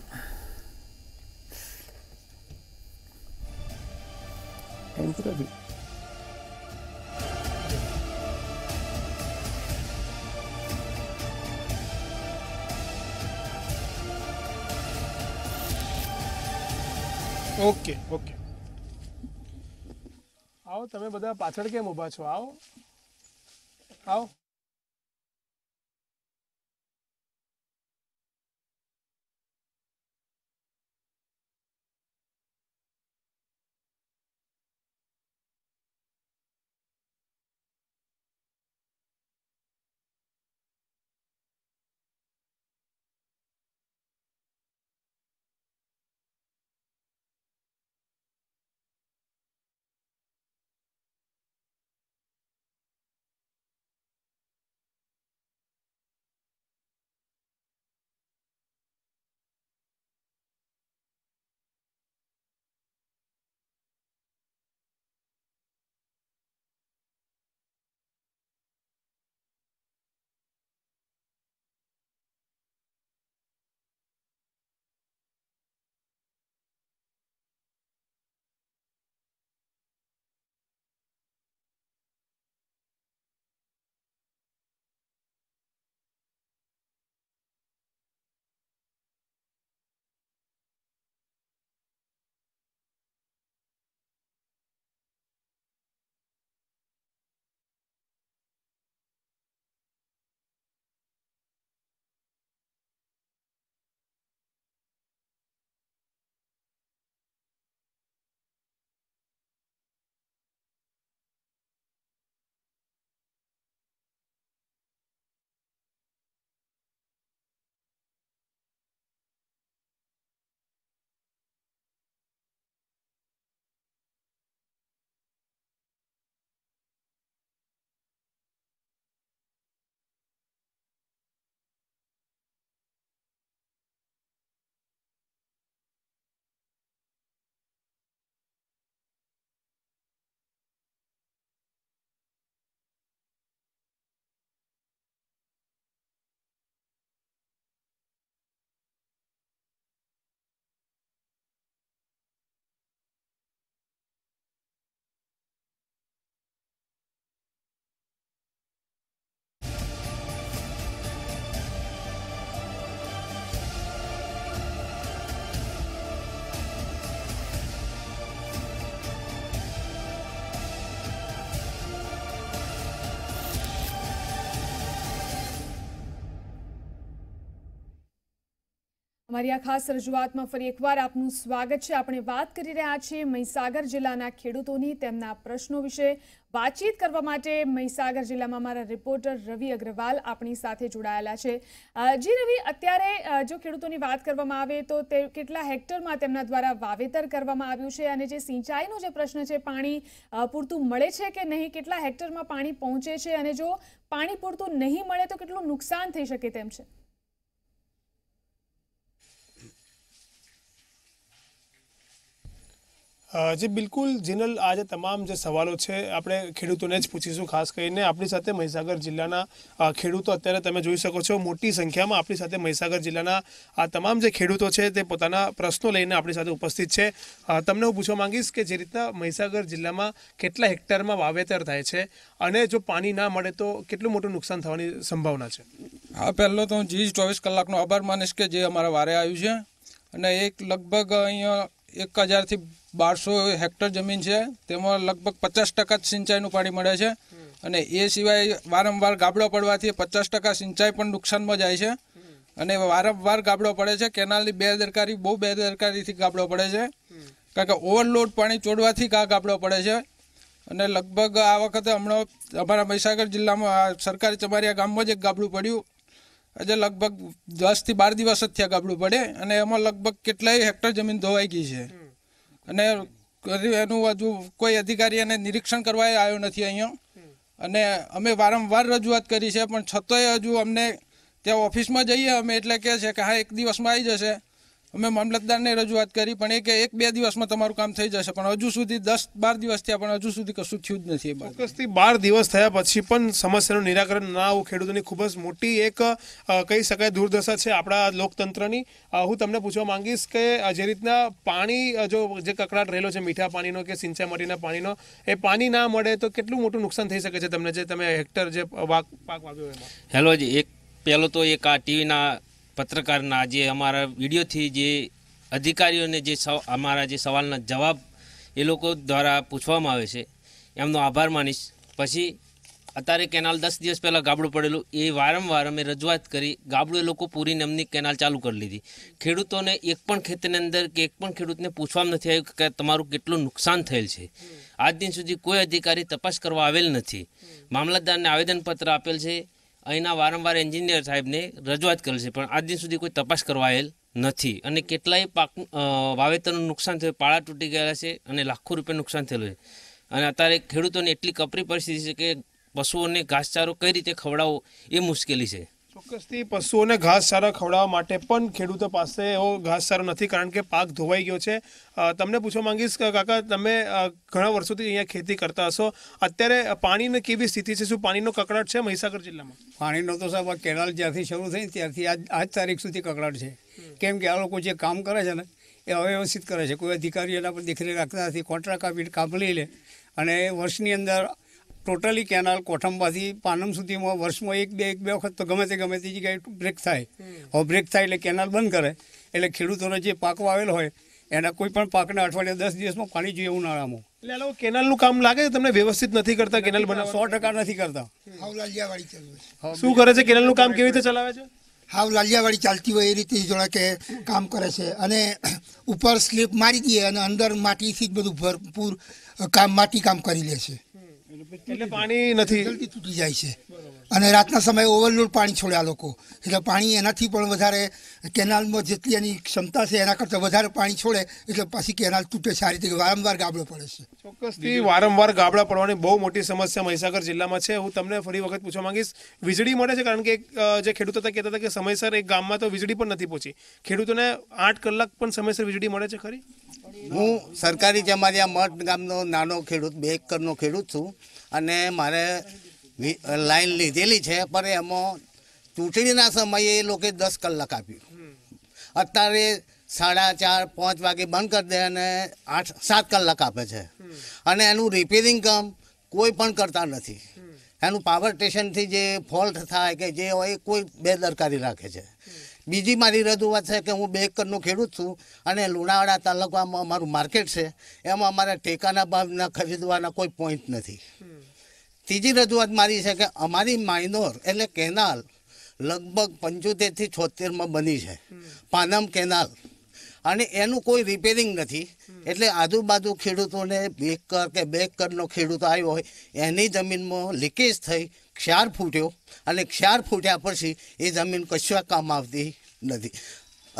ઓકે ઓકે, આવો તમે બધા પાછળ કેમ ઊભા છો? આવો આવો. અમારી આ ખાસ રજૂઆતમાં ફરી એકવાર આપનું સ્વાગત છે. આપણે વાત કરી રહ્યા છીએ મહીસાગર જિલ્લાના ખેડૂતોની, તેમના પ્રશ્નો વિશે વાતચીત કરવા માટે મહીસાગર જિલ્લામાં અમારા રિપોર્ટર રવિ અગ્રવાલ આપણી સાથે જોડાયેલા છે. જી રવિ, અત્યારે જો ખેડૂતોની વાત કરવામાં આવે તો તે કેટલા હેક્ટરમાં તેમના દ્વારા વાવેતર કરવામાં આવ્યું છે, અને જે સિંચાઈનો જે પ્રશ્ન છે, પાણી પૂરતું મળે છે કે નહીં, કેટલા હેક્ટરમાં પાણી પહોંચે છે, અને જો પાણી પૂરતું નહીં મળે તો કેટલું નુકસાન થઈ શકે તેમ છે? जी बिल्कुल जीनल, आज तमाम जो सवालों है आपणे खेडूतोने ज पूछीशुं। खास करीने आपणी साथे महीसागर जिल्लाना खेडूतो अत्यारे तमे जोई शको छो, मोटी संख्यामां आपणी साथे महीसागर जिल्लाना आ तमाम जे खेडूतो छे ते पोताना प्रश्नो लईने आपणी साथे उपस्थित छे। तमने हुं पूछवा मांगीश के जे रीतना महीसागर जिल्लामां केटला हेक्टरमां वावेतर थाय छे अने जो पाणी ना मळे तो केटलुं मोटुं नुकसान थवानी संभावना छे? हाँ, पहेलो तो हुं जी चोवीस कलाकनो आभार मानीश के जे अमारा वारे आव्युं छे, अने एक लगभग अहींया एक हज़ार थी बार सौ हेक्टर जमीन है, तेमां लगभग पचास टका सिंचाईनु पाणी मळे छे, अने ए सिवाय वारंवार गाबड़ा पड़वाथी पचास टका सिंचाई पण नुकसानमां जाय छे, अने वारंवार गाबड़ा पड़े छे, केनालनी बेदरकारी बहु बेदरकारीथी गाबड़ा पड़े छे, कारण के ओवरलोड पाणी छोड़वाथी गाबड़ा पड़े छे। अने लगभग आ वखते हमणां अमारा महीसागर जिल्लामां सरकारी चमारिया गाममां ज एक गाबड़ू पड्युं, अजे लगभग दस थी बार दिवस थया गाबड़ू पड़े, अने एमां लगभग केटलाय हेक्टर जमीन धोवाई गई छे, अने एनुं हजू कोई अधिकारी एने निरीक्षण करवाए आव्यो नथी अहींया, अने अमे वारंवार रजूआत करी छे पण छतांय हजू अमने त्या ऑफिसमां जईए अमे एटले कहे छे के हाँ एक दिवसमां आई जशे। अमे मामलतदारने रजूआत करी पण एक एक बे दिवसमां तमारुं काम थई जशे, पण हजू सुधी दस बार दिवस थया पण हजू सुधी कशुं थयुं ज नथी। बारती बार दिवस थया पछी पण समस्यानुं निराकरण ना आवुं खेडूतोनी खूब ज मोटी एक कही शकाय दुर्दशा छे आपणा लोकतंत्रनी। हुं तमने पूछवा मांगीश के जे रीतना पाणी जो जे ककड़ाट रहेलो छे मीठा पाणीनो के सिंचाई माटेना पाणीनो, ए पाणी ना मळे तो केटलुं मोटुं नुकसान थई शके छे तमने, जे तमे हेक्टर जे पाक वाव्यो एमां? हेलो जी, एक पहेलो तो एक आ टीवीना पत्रकारना जे अमारा वीडियो थी जे अधिकारियों ने जे सव अमारा जे सवालना जवाब ये लोगों द्वारा पूछवामां आवे छे एमनो आभार मानीश। पछी अत्यारे केनाल दस दिवस पहला गाबड़ुं पड़ेलुं, ए वारंवार अमे रजूआत करी, गाबड़ुं ए लोको पूरी नमनी केनाल चालू कर लीधी। खेडूतोने एक पण खेतनी अंदर के एक पण खेडूतने पूछवामां नथी आव्युं के तमारुं केटलुं नुकसान थयेल छे। आज दिन सुधी कोई अधिकारी तपास करवा आवेल नथी। मामलतदारने आवेदनपत्र आपेल छे, अहींना वारंवार एंजीनियर साहेब ने रजूआत करेल छे, पण आज दिन सुधी कोई तपास करवायेल नथी, अने केटलाय पाक वावेतरनुं नुकसान थयुं, पाळा तूटी गया छे अने लाखों रुपया नुकसान थयेलुं छे, अने अत्यारे खेडूतोने एटली कपरी परिस्थिति छे के पशुओने घासचारो कई रीते खवडावो ए मुश्केली छे। ચોક્કસથી પશુઓને ઘાસચારા ખવડાવવા માટે પણ ખેડૂતો પાસે એવો ઘાસચારો નથી, કારણ કે પાક ધોવાઈ ગયો છે. તમને પૂછવા માંગીશ કે કાકા, તમે ઘણા વર્ષોથી અહીંયા ખેતી કરતા હશો, અત્યારે પાણીની કેવી સ્થિતિ છે? શું પાણીનો કકળાટ છે મહીસાગર જિલ્લામાં? પાણીનો તો સાહેબ આ કેનાલ જ્યાંથી શરૂ થઈ ત્યારથી આજ આજ તારીખ સુધી કકળાટ છે, કેમ કે આ લોકો જે કામ કરે છે ને એ અવ્યવસ્થિત કરે છે, કોઈ અધિકારી એના પર દેખરેખ રાખતા નથી, કોન્ટ્રાક્ટ આપીને કામ લઈ લે, અને વર્ષની અંદર टोटली केनाल कोठंबाथी पानम सुधीमां वर्षमां एक बे एक बे वखत तो गमे ते गमे ते जग्याए ब्रेक थाय। हवे ब्रेक थाय एटले केनाल बंद करे, एटले खेडूतोने जे पाक वावेल होय एना कोई पण पाकने अठवाडिये दस दिवसमां पाणी जोईए उनाळामां। एटले आ लोक केनालनुं काम लागे छे तमने व्यवस्थित नथी करता, केनाल बनाव सौ टका नथी करता, हाव लालियावाड़ी चालवे छे। शुं करे छे? केनालनुं काम केवी रीते चलावे छे? हाव लालियावाड़ी चालती होय ए रीते जोणे के काम करे छे, अने उपर स्लेब मारी दीए अने अंदर माटीथी ज बधुं भरपूर काम माटी काम करी ले छे। એટલે પાણી નથી, જલ્દી તૂટી જાય છે, અને રાતના સમયે ઓવરલોડ પાણી છોડે આ લોકો, એટલે પાણી એનાથી પણ વધારે કેનાલમાં જેટલી એની ક્ષમતા છે એના કરતાં વધારે પાણી છોડે, એટલે પાછી કેનાલ તૂટે છે. આ રીતે વારંવાર ગાબડો પડે છે. ચોક્કસથી વારંવાર ગાબડા પડવાની બહુ મોટી સમસ્યા મહીસાગર જિલ્લામાં છે. હું તમને ફરી વખત પૂછવા માંગીશ, વીજળી મળે છે? કારણ કે જે ખેડૂતો હતા કહેતા હતા કે સમયસર એક ગામમાં તો વીજળી પણ નથી પહોંચી, ખેડૂતોને આઠ કલાક પણ સમયસર વીજળી મળે છે ખરી? हूँ सरकारी चमारिया मठ गामनो नानो खेडूत बे एकरनो खेडूत छूँ, अने मारे लाइन लीधेली है, पर एमां चूंटणीना समये लोके दस कलाक आप्युं, अत्यारे साढ़ा चार पांच वागे बंद कर दे अने आठ सात कलाक आपे छे, अने एनुं रिपेरिंग काम कोई पण करता नथी, एनुं पावर स्टेशन थी जे फॉल्ट थाय के जे होय कोई बेदरकारी राखे छे। बीजी मारी रजूआत है कि हूँ बे एकरनो खेडूत छूँ, अने लुणावाड़ा तालुकामां अमारुं मार्केट छे, एमां अमारा टेकाना भावना खरीदवाना कोई पॉइंट नथी। तीजी रजूआत मारी छे कि अमारी माइनोर एटले केनाल लगभग पंचोतेर थी छोतेर में बनी है पानम केनाल अने एनु कोई रिपेरिंग नहीं एटले आजूबाजू खेडूतोने एकड़ के बे एकड़नो खेडूत आव्यो होय एनी जमीन में लीकेज थई क्षार फूट्यो अने क्षार फूट्या पछी ए जमीन कशा काम आवती नहीं।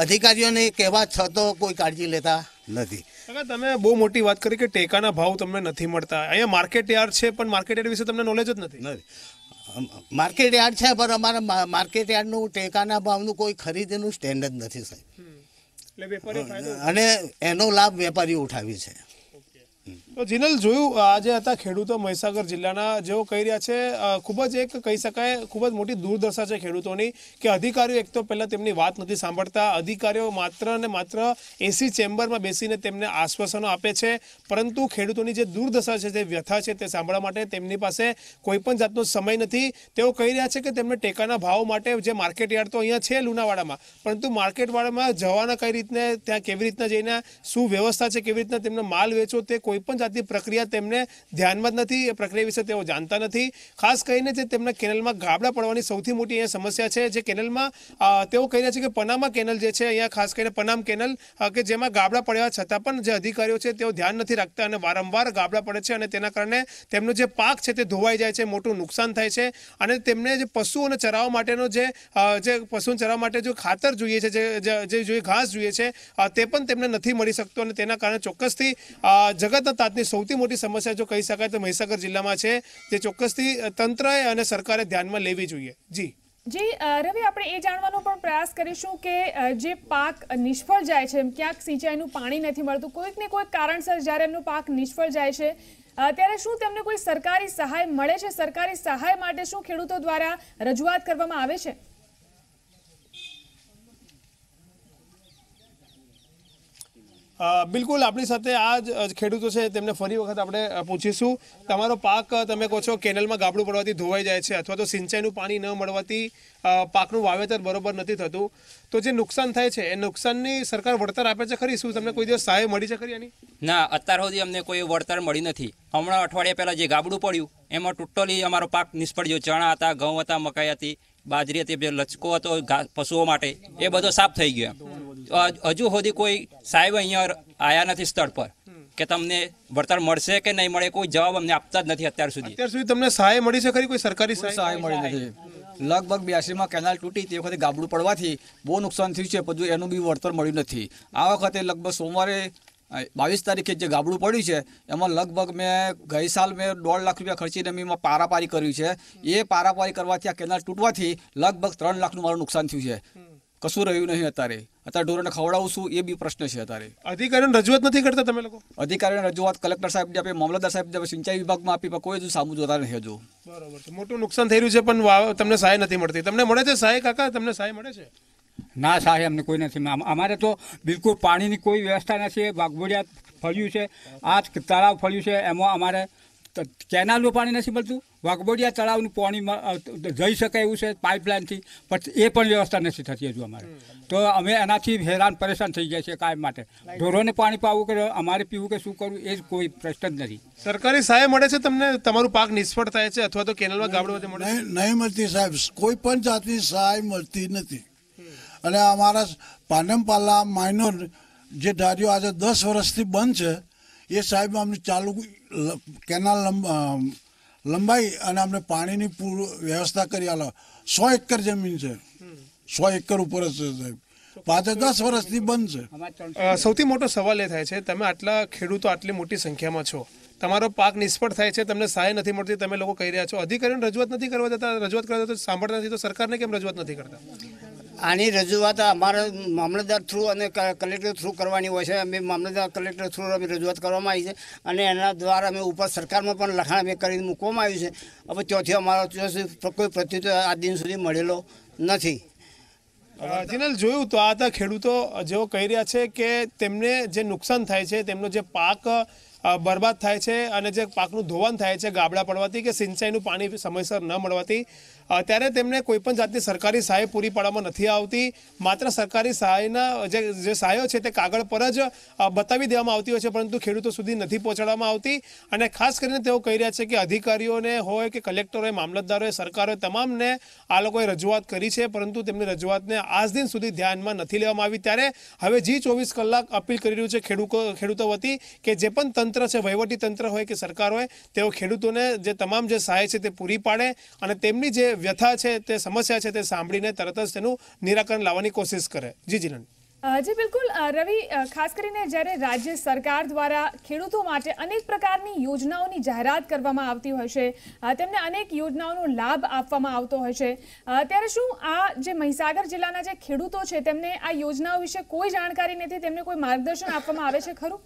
अधिकारीओ ने कहेवा छतो कोई काळजी लेता नहीं। अगर तमे बहुत मोटी बात करी कि टेकाना भाव तमने नहीं मळता अहींया मार्केट यार्ड छे पण मार्केट यार्ड विषे तमने नॉलेज ज नहीं। मार्केट यार्ड है पर अमारा मार्केट यार्ड नु टेकाना भावनु कोई खरीदीनु स्टेन्डर्ड नहीं साहेब अने एनो लाभ वेपारी उठावी छे। तो जिनल जोयुं आज हता खेडूतो મહીસાગર जिल्लाना जेओ कही रह्या छे खूबज एक कही शकाय खूबज मोटी दूरदर्शा छे खेडूतोनी के अधिकारीओ एक तो पहला तेमनी वात नथी सांभळता अधिकारीओ मात्र ने मात्र एसी चेम्बर में बेसीने तेमने आश्वासनो आपे छे परंतु खेडूतोनी जे दूरदशा छे जे व्यथा छे ते सांभळवा माटे तेमनी पासे कोईपण जातनो समय नथी। तेओ कही रह्या छे के तेमने टेकाना भाव माटे जे मार्केट यार्ड तो अहींया छे લુણાવાડામાં परंतु मार्केट यार्डमां जवाना कई रीतने त्यां केवी रीतना जईने शुं व्यवस्था छे केवी रीतना तेमने माल वेचो ते कोईपण जातनी प्रक्रिया तेमने ध्यानमां ज नथी। प्रक्रिया विषे तेओ जाणता नथी। खास करीने जे तेमना केनलमां गाबड़ा पड़वानी सौथी मोटी अहींया समस्या छे जे केनलमां तेओ कही रह्या छे के पनामा केनल जे छे अहींया खास करीने पनाम केनल के जेमां गाबड़ा पड्या छतां पण जे अधिकारीओ छे तेओ ध्यान नथी राखता अने वारंवार गाबड़ा पड़े छे अने तेना कारणे तेमनो जे पाक छे ते धोवाई जाय छे मोटुं नुकसान थाय छे अने तेमने जे पशुओने चराववा माटेनो जे जे पशुओने चराववा माटे जो खातर जोईए छे जे जे जोईए घास जोईए छे ते पण तेमने नथी मळी सकतो अने तेना कारणे चोक्कसथी जगतना तातनी सौथी मोटी समस्या जो कही शकाय तो મહીસાગર जिल्लामां छे जे चोक्कसथी तंत्रए अने सरकारे ध्यानमां लेवी जोईए। जी जी रवि आपणे ए जाणवानो पण प्रयास करीशुं के जे पाक निष्फळ जाय छे क्यांक सिंचाईनुं पाणी नथी मळतुं कोईक ने कोईक कारणसर ज्यारे एमनो पाक निष्फळ जाय छे त्यारे शुं तेમને कोई सरकारी सहाय मळे छे सरकारी सहाय माटे शुं खेडूतो द्वारा रजूआत करवामां आवे छे। बिल्कुल अपनी साथ आज खेडूतो है तेमने फरी वखत आपणे पूछीशुं तमारो पाक तमे कहो छो केनल में गाबडू पड़वाथी धोवाई जाय छे अथवा तो सिंचाईनुं पाणी न मळवाथी पाकनुं वावेतर बरोबर नथी थतुं तो जे नुकसान थाय छे ए नुकसाननी सरकार वळतर आपे छे खरी? शुं तमने कोई दिवस सहाय मळी छे खरी आनी? ना अत्यार सुधी अमने कोई वळतर मळी नथी। हमणां अठवाडिया पहेला जे गाबडू पड्युं एमां टोटली अमारो पाक निष्फळ गयो। चणा हता, घऊं हता, मकाई हती, बाजरी हती, जे लचको हतो पशुओ माटे ए बधो साफ थई गयो। हजू सुधी कोई साहेब अहींया आया नथी स्थळ पर के तमने वळतर मळशे के नहीं मळे कोई जवाब अमने आपता ज नथी। अत्यार सुधी अत्यार सुधी तमने सहाय मळी छे खरी? कोई सरकारी सहाय मळी नथी। लगभग ब्यासी में केनाल तूटी ते वखते गाबडू पड़वाथी बहुत नुकसान थयुं छे पण एनुं बी वळतर मळ्युं नथी। आ वखते लगभग सोमवारे बावीस तारीखे जो गाबड़ू पड़ू है एम लगभग मैं गई साल में दौड़ लाख रुपया खर्ची ने मैं पारापारी करी है। ये पारापारी करवाथी आ केनाल तूटवाथी लगभग त्रण लाखनुं मारुं नुकसान थयुं छे। कशुं रह्युं नहीं। अत्यारे अत्यारे ढोरोने खवड़ावुं छुं ए बी प्रश्न छे। अत्यारे अधिकारीने रजूआत नथी करता तमे लोको? अधिकारीने रजूआत कलेक्टर साहेबने आपी, मामलतदार साहेबने आपी, सिंचाई विभागमां आपी पण कोई जो सामू जोता नथी हजू। बरोबर छे, मोटुं नुकसान थई रह्युं छे पण तमने सहाय नथी मळती। तमने मळे छे सहाय काका? तमने सहाय मळे छे? ना सहाय अमने कोई नथी। अमारे तो बिल्कुल पाणीनी कोई व्यवस्था नथी। बागबोडिया फळ्युं छे, आ तळाव फळ्युं छे, एमां अमारे केनालनुं पाणी नथी मळतुं। वाघबोडिया तलाव पानी जाई शके एवुं छे पाइपलाइन थी पण ए पण व्यवस्था नथी थती हजू। अमारे तो अमे एनाथी हैरान परेशान थई गया छे। कायम माटे ढोरोने पाणी पावुं के अमारे पीवुं के शुं करवुं ए कोई प्रश्न ज नथी। सरकारी सहाय मळे छे तमने? तमारुं पाक निष्फळ थाय छे अथवा तो केनलमां गाबडुं मळे छे? नहीं मळती साहेब, कोई पण जातनी सहाय मळती नथी। अने अमारा पानमपाला माइनर जे धार्यो आज दस वर्षथी बंध छे ये साहेब अमने चालू केनाल लंबाई अने हमने पानी नी पूरी व्यवस्था करी आला। सौ एकड़ जमीन है, सौ एकड़ ऊपर साहब पांच दस वर्ष बंद है। सौथी मोटो सवाल ए थाय छे तमे आटला खेडूतो आटली मोटी संख्या में छो, तमारो पाक निष्फळ थाय छे, तमने सहाय नथी मळती, तमे लोको कही रह्या छो, अधिकारीने रजूआत नथी करवा देता, रजूआत करवा देता सांभळता नथी तो सरकारने केम रजूआत नथी करता? आनी रजूआत अमारा मामलतदार थ्रू अने कलेक्टर थ्रू करवानी होय छे। अमे मामलतदार कलेक्टर थ्रू अमे रजूआत करवामां आवी छे अने एना द्वारा अमे उपर सरकारमां पण लखाण अमे करीने मूकवामां आव्युं छे। हवे त्योंथी अमारो कोई प्रत्युत्तर आज दिन सुधी मळेलो नथी। जिनल जोयुं तो आ खेडूतो जेओ कही रह्या छे के तेमने जे नुकसान थाय छे तेमनो जे पाक बर्बाद थाय छे अने जे पाकनुं धोवाण थाय छे गाबड़ा पड़वाथी के सिंचाईनुं पाणी समयसर न मळवाथी त्यारे तेमणे कोईपण जातनी सरकारी सहाय पूरी पाडवामां नथी आवती। मात्र सरकारी सहायना जे जे सहायो छे ते कागळ पर ज बतावी देवामां आवती होय छे परंतु खेडूतो सुधी नथी पहोंचाडवामां आवती अने खास करीने तेओ कही रह्या छे के अधिकारीओने होय के कलेक्टरोए मामलतदारोए सरकारोए तमामने आ लोकोए रजूआत करी छे परंतु तेमनी रजूआतने आज दिन सुधी ध्यानमां नथी लेवामां आवी त्यारे हवे जी चोवीस कलाक अपील करी रह्यो छे खेडूतो खेडूतो वती के जे पण तंत्र छे वहीवटी तंत्र होय के सरकार होय तेओ खेडूतोने जे तमाम जे सहाय छे ते पूरी पाडे अने तेमनी जे व्यथा छे ते समस्या छे ते सांभळीने तरत ज तेनुं निराकरण लाववानी कोशिश करे। जी जीलन जी बिल्कुल रवि, खास करीने ज्यारे राज्य सरकार द्वारा खेडूतो माटे अनेक प्रकारनी योजनाओनी जाहेरात करवामां आवती होय छे, तेમને अनेक योजनाओनो लाभ आपवामां आवतो होय छे, त्यारे शुं आ जे મહીસાગર જિલ્લાના જે ખેડૂતો છે તેમને આ યોજનાઓ વિશે કોઈ જાણકારી નથી, તેમને કોઈ માર્ગદર્શન આપવામાં આવે છે ખરું?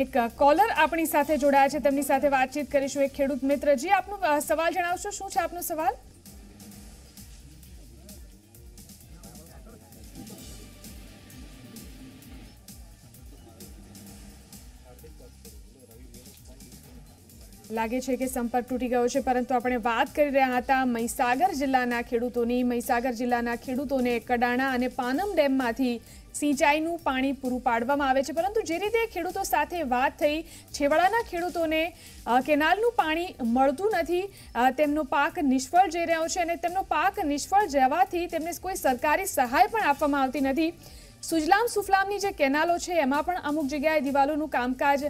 एक कॉलर अपनी साथे जोड़ाया छे, तेमनी साथे बातचीत करीशुं। एक खेडूत मित्र, जी आपनो सवाल जणावशो, शुं छे आपनो सवाल? लागे छे के संपर्क तूटी गयो छे, परंतु आपणे वात करी रह्या हता મહીસાગર जिल्लाना खेडूतोनी। મહીસાગર जिल्लाना खेडूतोने कडाणा अने पानम डेममांथी सिंचाईनुं पाणी पूरुं पाडवामां आवे छे, परंतु जे रीते खेडूतो साथे वात थई, छेवाड़ाना खेडूतोने केनालनुं पाणी मळतुं नथी, तेमनो पाक निष्फळ जई रह्यो छे अने तेमनो पाक निष्फळ जवाथी तेમને कोई सरकारी सहाय पण आपवामां आवती नथी। सुजलाम सुफलामनी जे केनालो छे एमां पण अमुक जग्याए दिवालोनुं कामकाज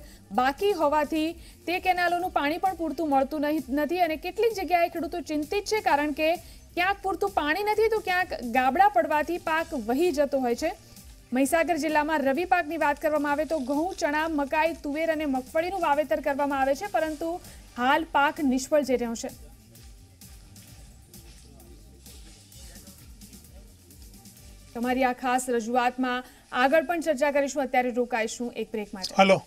बाकी होवाथी ते केनालोनुं पाणी पण पूरतुं मळतुं नथी अने केटलीक जग्याए खेडूतो चिंतित छे कारण के क्यांक पूरतुं पाणी नथी तो क्यांक गाबड़ा पड़वाथी पाक वही जतो होय छे। મહીસાગર જિલ્લામાં રવિ પાકની વાત કરવામાં આવે તો ઘઉં, ચણા, મકાઈ, તુવેર અને મગફળીનું વાવેતર કરવામાં આવે છે, પરંતુ હાલ પાક નિષ્ફળ જઈ રહ્યો છે। તમારી આ ખાસ રજૂઆતમાં આગળ પણ ચર્ચા કરીશું, અત્યારે રોકાઈશું એક બ્રેક માટે। હેલો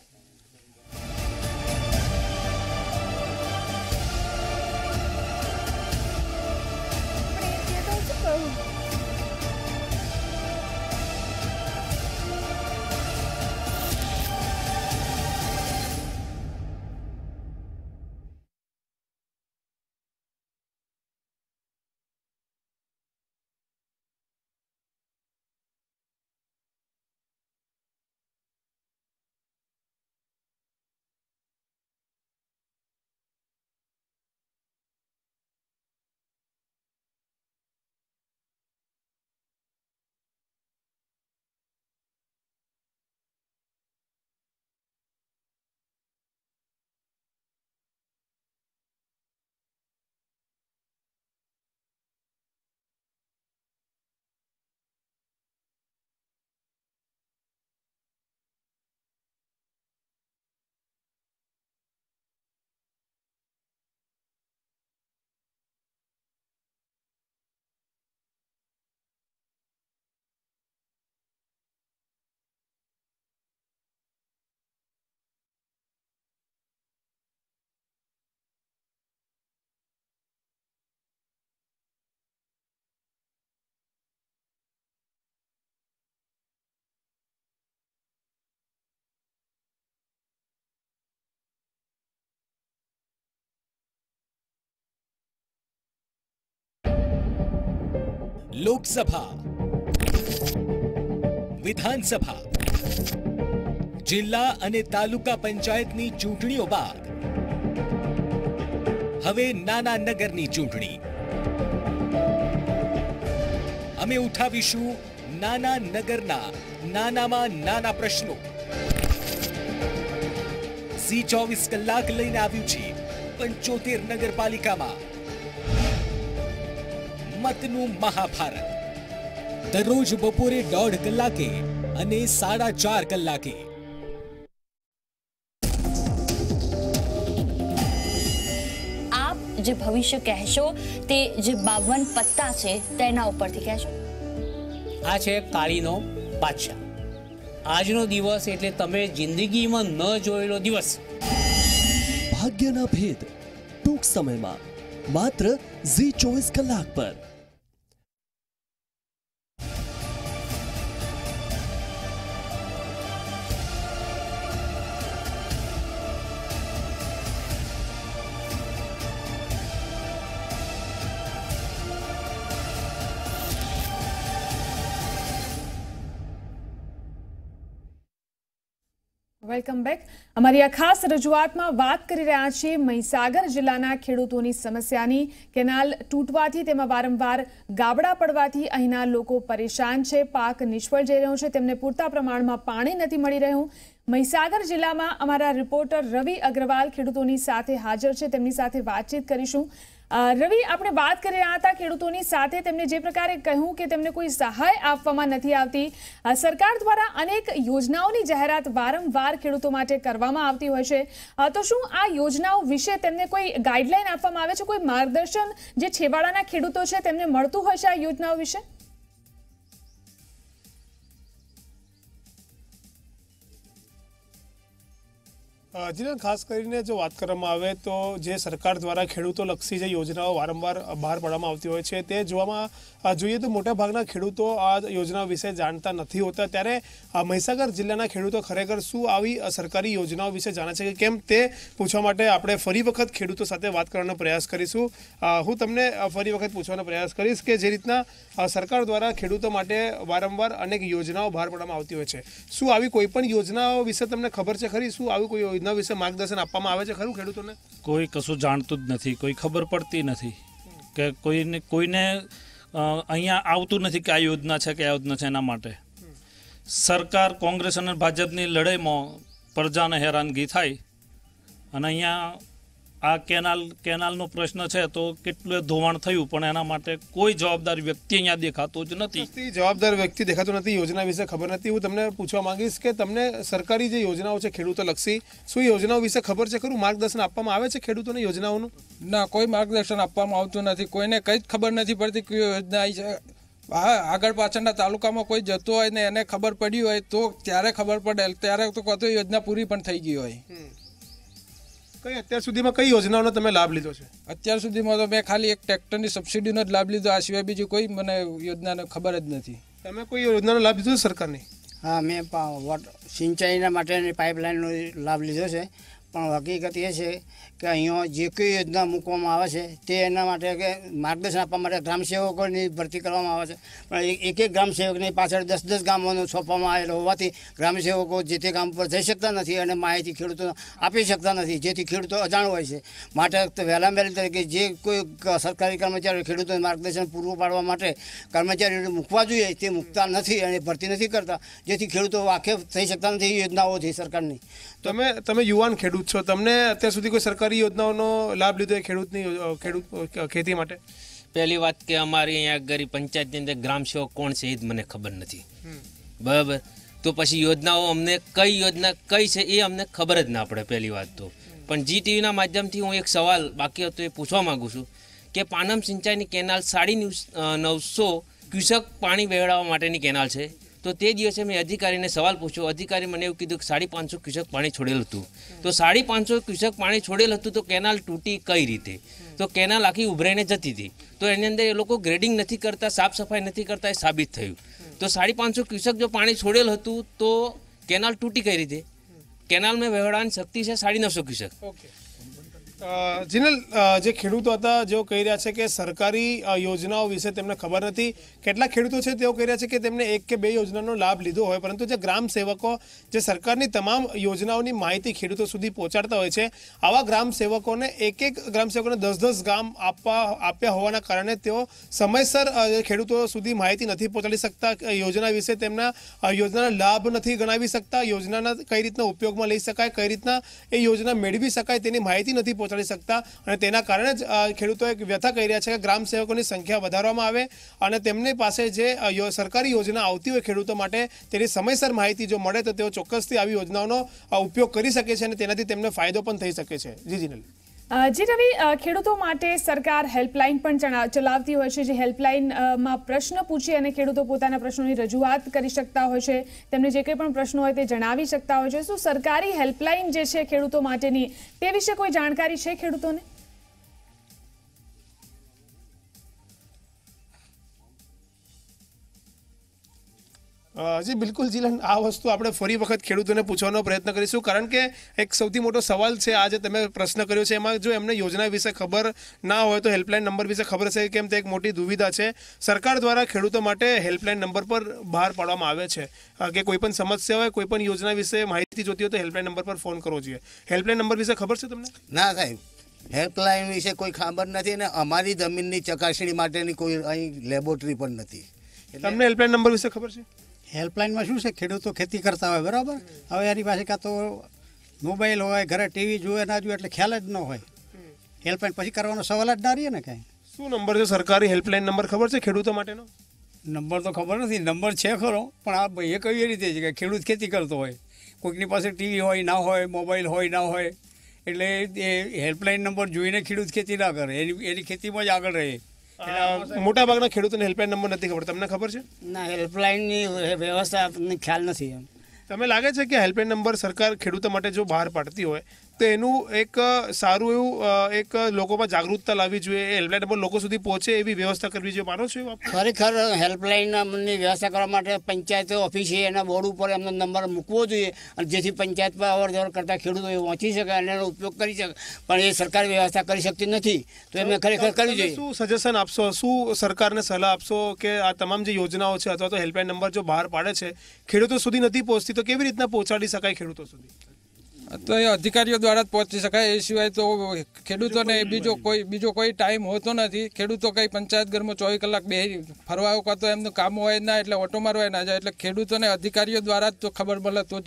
लोकसभा, विधानसभा, जिला अने तालुका पंचायतनी चूंटणीओ बाद हवे नाना नगरनी चूंटणी। अमे उठावीशुं नाना नगरना नानामां नाना प्रश्नो। ઝી चोवीस कलाक लईने आव्युं छे पंचोतेर नगरपालिकामां मतनुं महाभारत। दररोज बपोरे दौड़ कलाके अने साढ़ा चार कलाके आप जे भविष्य कहशो ते जे बावन पत्ता छे तेना उपरथी कहशो। आ छे काळीनो बादशाह। आजनो दिवस एटले तमे जिंदगीमां न जोयेलो दिवस। भाग्यना भेद टूंक समयमां मात्र ज़ी चोवीस कलाक पर। Welcome back. अमारी आ खास रजूआत में बात करी रहा छे महिसागर जिल्लाना खेडूतोनी समस्यानी। केनाल तूटवाथी तेमां वारंवार गाबड़ा पड़वाथी अहींना लोको परेशान छे। पाक निष्फळ जई रह्यो छे, तेमने पूरता प्रमाणमां पाणी नथी मळी रह्युं। महिसागर जिला में अमारा रिपोर्टर रवि अग्रवाल खेडूतोनी साथे हाजर छे, तेमनी साथे वातचीत करीशुं। रवि, आपणे बात करी रह्या हता खेडूतोनी साथे, तेमणे जे प्रकारे कह्युं के तेमणे कोई सहाय आपवामां नथी आवती। सरकार द्वारा अनेक योजनाओनी जाहेरात वारंवार खेडूतो माटे करवामां आवती होय छे, तो शुं आ योजनाओ विषे तेमणे कोई गाइडलाइन आपवामां आवे छे, कोई मार्गदर्शन जे छेवाड़ाना खेडूतो छे तेमणे मळतुं हशे आ योजनाओ विषे? जी खास करीने जो बात करवामां आवे तो जे सरकार द्वारा खेडूतो लक्षी जे योजनाओं वारंवार बहार पाडवामां आवती होय छे ते जोवामां जोईए तो मोटा भागना खेडूतो आ योजना विषे जाणता नथी होता। त्यारे महिसागर जिल्लाना खेडूतो खरेखर शुं आवी सरकारी योजनाओं विषे जाणे छे के केम ते पूछवा माटे आपणे फरी वखत खेडूतो साथे वात करवानो प्रयास करीशुं। हूँ तमने फरी वखत पूछवानो प्रयास करीश के जे रीतना सरकार द्वारा खेडूतो माटे वारंवार अनेक योजनाओं बहार पाडवामां आवती होय छे, शुं आवी कोई पण योजनाओं विषे तमने खबर छे खरी? शुं आवी कोई ना विषय मार्गदर्शन आपवामां आवे छे खरुं खेडूतोने? कोई कशुं जाणतुं ज नथी, कोई खबर पड़ती नथी के कोईने कोईने अहींया आवतुं नथी के आ योजना छे के आ योजना छे। एना माटे सरकार कोंग्रेस अने भाजपनी लड़ाईमां प्रजाने हैरानगी थाय अने अहींया आ केनाल केनालनो प्रश्न छे तो केटले धोवाण थयुं पण एना माटे कोई जवाबदार व्यक्ति अहींया देखातो ज नथी। जवाबदार व्यक्ति देखातो नथी, योजना विषे खबर नथी। हूँ तमने पूछवा मांगीश के तमने सरकारी जे योजनाओ छे खेडूतो लक्षी, शुं योजनाओ विषे खबर छे खरुं? मार्गदर्शन आपवामां आवे छे खेडूतोने योजनाओनुं? ना, कोई मार्गदर्शन आपवामां आवतुं नथी। कोईने कई ज खबर नथी पडती के योजना आई छे। आगळ पाछळना तालुकामां कोई जतो होय ने एने खबर पडी होय तो त्यारे खबर पडे, त्यारे तो कतो योजना पूरी पण थई गई होय। कई अत्यार सुधीमां कई योजनाओनो तमे लाभ लीधो छे? अत्यार सुधीमां तो मैं खाली एक ट्रेक्टरनी सब्सिडीनो ज लाभ लीधो, आ सिवाय बीजी कोई मने योजनानो खबर ज नथी। तमे कोई योजनानो लाभ लीधो सरकारनी? हाँ, मैं वॉटर सिंचाईना माटेनी पाइपलाइननो लाभ लीधो छे, पण हकीकत ए छे के अहींया जे कोई योजना मूकवामां आवे छे ते एना माटे के मार्गदर्शन आपवा माटे ग्राम सेवकोनी भरती करवामां आवे छे, पण एक एक ग्राम सेवकनी पाछळ दस दस गामोनो सोंपवामां आवेलो होवाथी ग्राम सेवको जे ते गाम पर जई शकता नथी अने माहिती खेडूतो आपी शकता नथी, जेथी खेडूतो अजाण होय छे। माटे वहेलाम वहेली तरीके जे कोई सरकारी कर्मचारी खेडूतोने मार्गदर्शन पूरो पाडवा माटे कर्मचारीओने मूकवा जोईए ते मूकता नथी अने भरती नथी करता, जेथी खेडूतो वाकेफ थई शकता नथी योजनाओथी सरकारनी। तमे तमे युवान खेडूत छो, तमने अत्यार सुधी कोई सरकारी योजनाओनो लाभ लीधो खेडूतनी खेडूत खेती माटे? पहली बात के अमारी अहींया गरीब पंचायतनी अंदर ग्राम सेवक कोण छे ए मने खबर नथी, बराबर? तो पछी योजनाओ अमने कई योजना कई छे ए अमने खबर ज ना पड़े पहली बात तो। पण जी टीवीना माध्यमथी हूँ एक सवाल बाकी हतो ए पूछवा माँगू छूं के पानम सिंचाईनी केनाल साढ़ी नौ सौ क्यूसेक पाणी वहेवड़ावा माटेनी केनाल छे, तो ते दिवसे मैं अधिकारी ने सवाल पूछो। अधिकारी मैंने एवं कीधुं साढ़ी पांच सौ क्यूसेक पाणी छोड़ेल हतुं, तो साढ़ी पांच सौ क्यूसेक पाणी छोड़ेल हतुं तो केनाल तूटी कई रीते? तो केनाल आखी उभराईने जती थी, तो एनी अंदर ए लोको ग्रेडिंग नथी करता, साफ सफाई नथी करता, ए साबित थयुं। तो साढ़ी पांच सौ क्यूसेक जो पाणी छोड़ेल हतुं तो केनाल तूटी कई रीते? केनाल में वहेवड़ावानी शक्ति छे साढ़ी नौ सौ क्यूसेक। जिनल जे खेडूत हता जो कही रहा है कि सरकारी योजनाओं विषे तेमने खबर नहीं, केटला खेडूतो छे तेओ कही रहा है कि तेमने एक के बे योजनानो लाभ लीधो होय, परंतु जे ग्राम सेवको जे सरकारनी तमाम योजनाओनी माहिती खेडूतो सुधी पहोंचाडता होय छे, आवा ग्राम सेवकोने एक एक ग्राम सेवकोने दस दस गाम आपवा आप्या होवाना कारणे तेओ समयसर खेडूतो सुधी माहिती नथी पहोंचाडी शकता, योजना विषे तेमना योजनानो लाभ नथी गणावी शकता, योजनाना कई रीतना उपयोगमां लई शकाय, कई रीतना ए योजना मेळवी शकाय तेनी माहिती नथी पहोंचाडी सकता, अने तेना कारणे ज खेडूतो एक व्यथा कही रह्या छे के ग्राम सेवकोनी संख्या वधारवामां आवे अने तेमनी पासे जे सरकारी योजना आवती होय खेडूतो माटे तेनी समयसर माहिती जो मळे तो तेओ चोक्कसथी आवी योजनाओनो उपयोग करी शके छे अने तेनाथी तेमने फायदो पण थई शके छे। जी जी जी रवि, खेडूतो माटे सरकार हेल्पलाइन पण चलावती होय छे, जे हेल्पलाइन मां प्रश्न पूछी अने खेडूतो पोताना प्रश्नोनी रजूआत करी शकता होय छे, तेमने जे कोई पण प्रश्न होय ते जणावी शकता होय छे। सो सरकारी हेल्पलाइन जे छे खेडूतो माटेनी ते विषे कोई जाणकारी छे खेडूतोने? जी बिल्कुल जीलन, आ वस्तु आपणे फरी वखत खेडूतोने पूछवानो प्रयत्न करीशुं, कारण के एक सौथी मोटो सवाल छे। आज तमे प्रश्न कर्यो छे, एमां जो एमने योजना विषे खबर ना होय तो हेल्पलाइन नंबर विषे खबर छे केम, ते एक मोटी दुविधा छे। सरकार द्वारा खेडूतो माटे हेल्पलाइन नंबर पर बहार पाडवामां आवे छे के कोई पण समस्या होय, कोई पण योजना विषे माहिती जोती होय तो हेल्पलाइन नंबर पर फोन करवो जोईए। हेल्पलाइन नंबर विषे खबर छे तमने? ना साहेब, हेल्पलाइन विषे कोई खबर नथी ने अमारी जमीननी चकासणी माटेनी कोई अहीं लेबोरेटरी पण नथी। तमने हेल्पलाइन नंबर विषे खबर छे? हेल्पलाइन में शू है, खेडूत खेती करता हो बराबर, हमें यानी पास क्या तो मोबाइल हो घरे टीवी जुए ना जुए एट ख्याल ज न हो, हेल्पलाइन पीछे करने सवाल ज ना रही है। कहीं शू नंबर है सरकारी हेल्पलाइन नंबर खबर है खेडूत माटेनो? नंबर तो खबर नहीं, नंबर है खरो, पण आ ये कई रीते कि खेडूत खेती करते हो, कोईकनी पास टीवी हो ना हो, मोबाइल हो ना हो, एटले हेल्पलाइन नंबर जोईने खेडूत खेती ना करे, एनी खेती में ज आगळ रहे। मोटा भागना खेडूतोने हेल्पलाइन नंबर नथी खबर, तमने खबर छे? ना, हेल्पलाइन व्यवस्था आपने ख्याल नथी। तमने लागे छे के हेल्पलाइन नंबर सरकार खेडूतो माटे जो बहार पाडती होय तो एनुं एक सारू एवुं एक लोकोमां जागृतता लावी जोईए, हेल्पलाइन नंबर लोको सुधी पहोंचे एवी व्यवस्था करवी जोईए। मानो छो आप? खरेखर हेल्पलाइननी व्यवस्था करवा माटे पंचायत ऑफिसे एना बोर्ड उपर एमनो नंबर मूकवो जोईए, अने जेथी पंचायतमां अवरजवर करता खेडूतो ए वांची शके अने एनो उपयोग करी शके, पण ए सरकार व्यवस्था करी शकती नथी, तो एमने खरेखर करवी जोईए। शुं सजेशन आपशो, शुं सरकारने सलाह आपशो के आ तमाम जे योजनाओ छे अथवा तो हेल्पलाइन नंबर जो बहार पाडे छे खेडूतो सुधी नथी पहोंचती, तो केवी रीतना पहोंचाडी शकाय खेडूतो सुधी? तो ये अधिकारी द्वारा पहुंची सकाय, सीवाय तो खेडूतों ने बीजो कोई बीजो कोई टाइम होता नहीं। खेडूतो कई पंचायत घर में चौबीस कलाक बेही फरवाओ का तो एमनु काम होय ना, एटले ऑटो मारवाय ना जाए, एटले खेडूतो ने अधिकारी द्वारा तो खबर मळे तो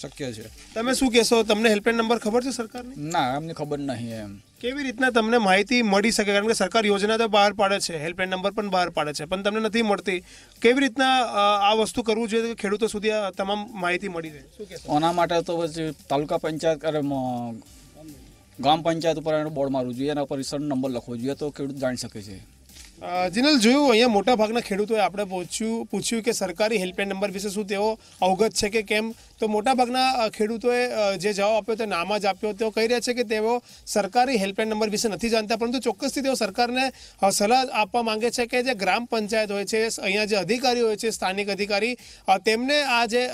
शक्य छे। तमे शुं कहेशो, तमने हेल्पलाइन नंबर खबर छे सरकारनी? ना, अमने खबर नहीं है। केवी रीतना तमने माहिती मळी शके, कारण के सरकार योजना तो बहार पाडे छे, हेल्पलाइन नंबर पण बहार पाडे छे, पण तमने नथी मळती, केवी रीतना आ वस्तु करवू जोईए के खेडूतो सुधी आ तमाम माहिती मळी रहे? शुं कहेशो? ओना माटे तो तालुका पंचायत अरे ग्राम पंचायत पर बोर्ड मारवू जोईए, एना पर सर्व नंबर लखवो जोईए तो खेडूत जाणी शके छे। जिनल जोयुं अहींया मोटा भागना खेडूतोए आपणे पूछ्युं पूछ्युं के सरकारी हेल्पलाइन नंबर विषे शुं तेओ अवगत छे के केम, तो मोटा भागना खेडूतोए जे जवाब आप्यो ते नाम ज आप्यो, तेओ कही रह्या छे के तेओ सरकारी हेल्पलाइन नंबर विषे नथी जानता, परंतु चोक्कसथी तेओ सरकारने सलाह आपवा मांगे छे के जे ग्राम पंचायत होय छे, अहींया जे अधिकारी होय छे स्थानिक अधिकारी, तेमने आ जे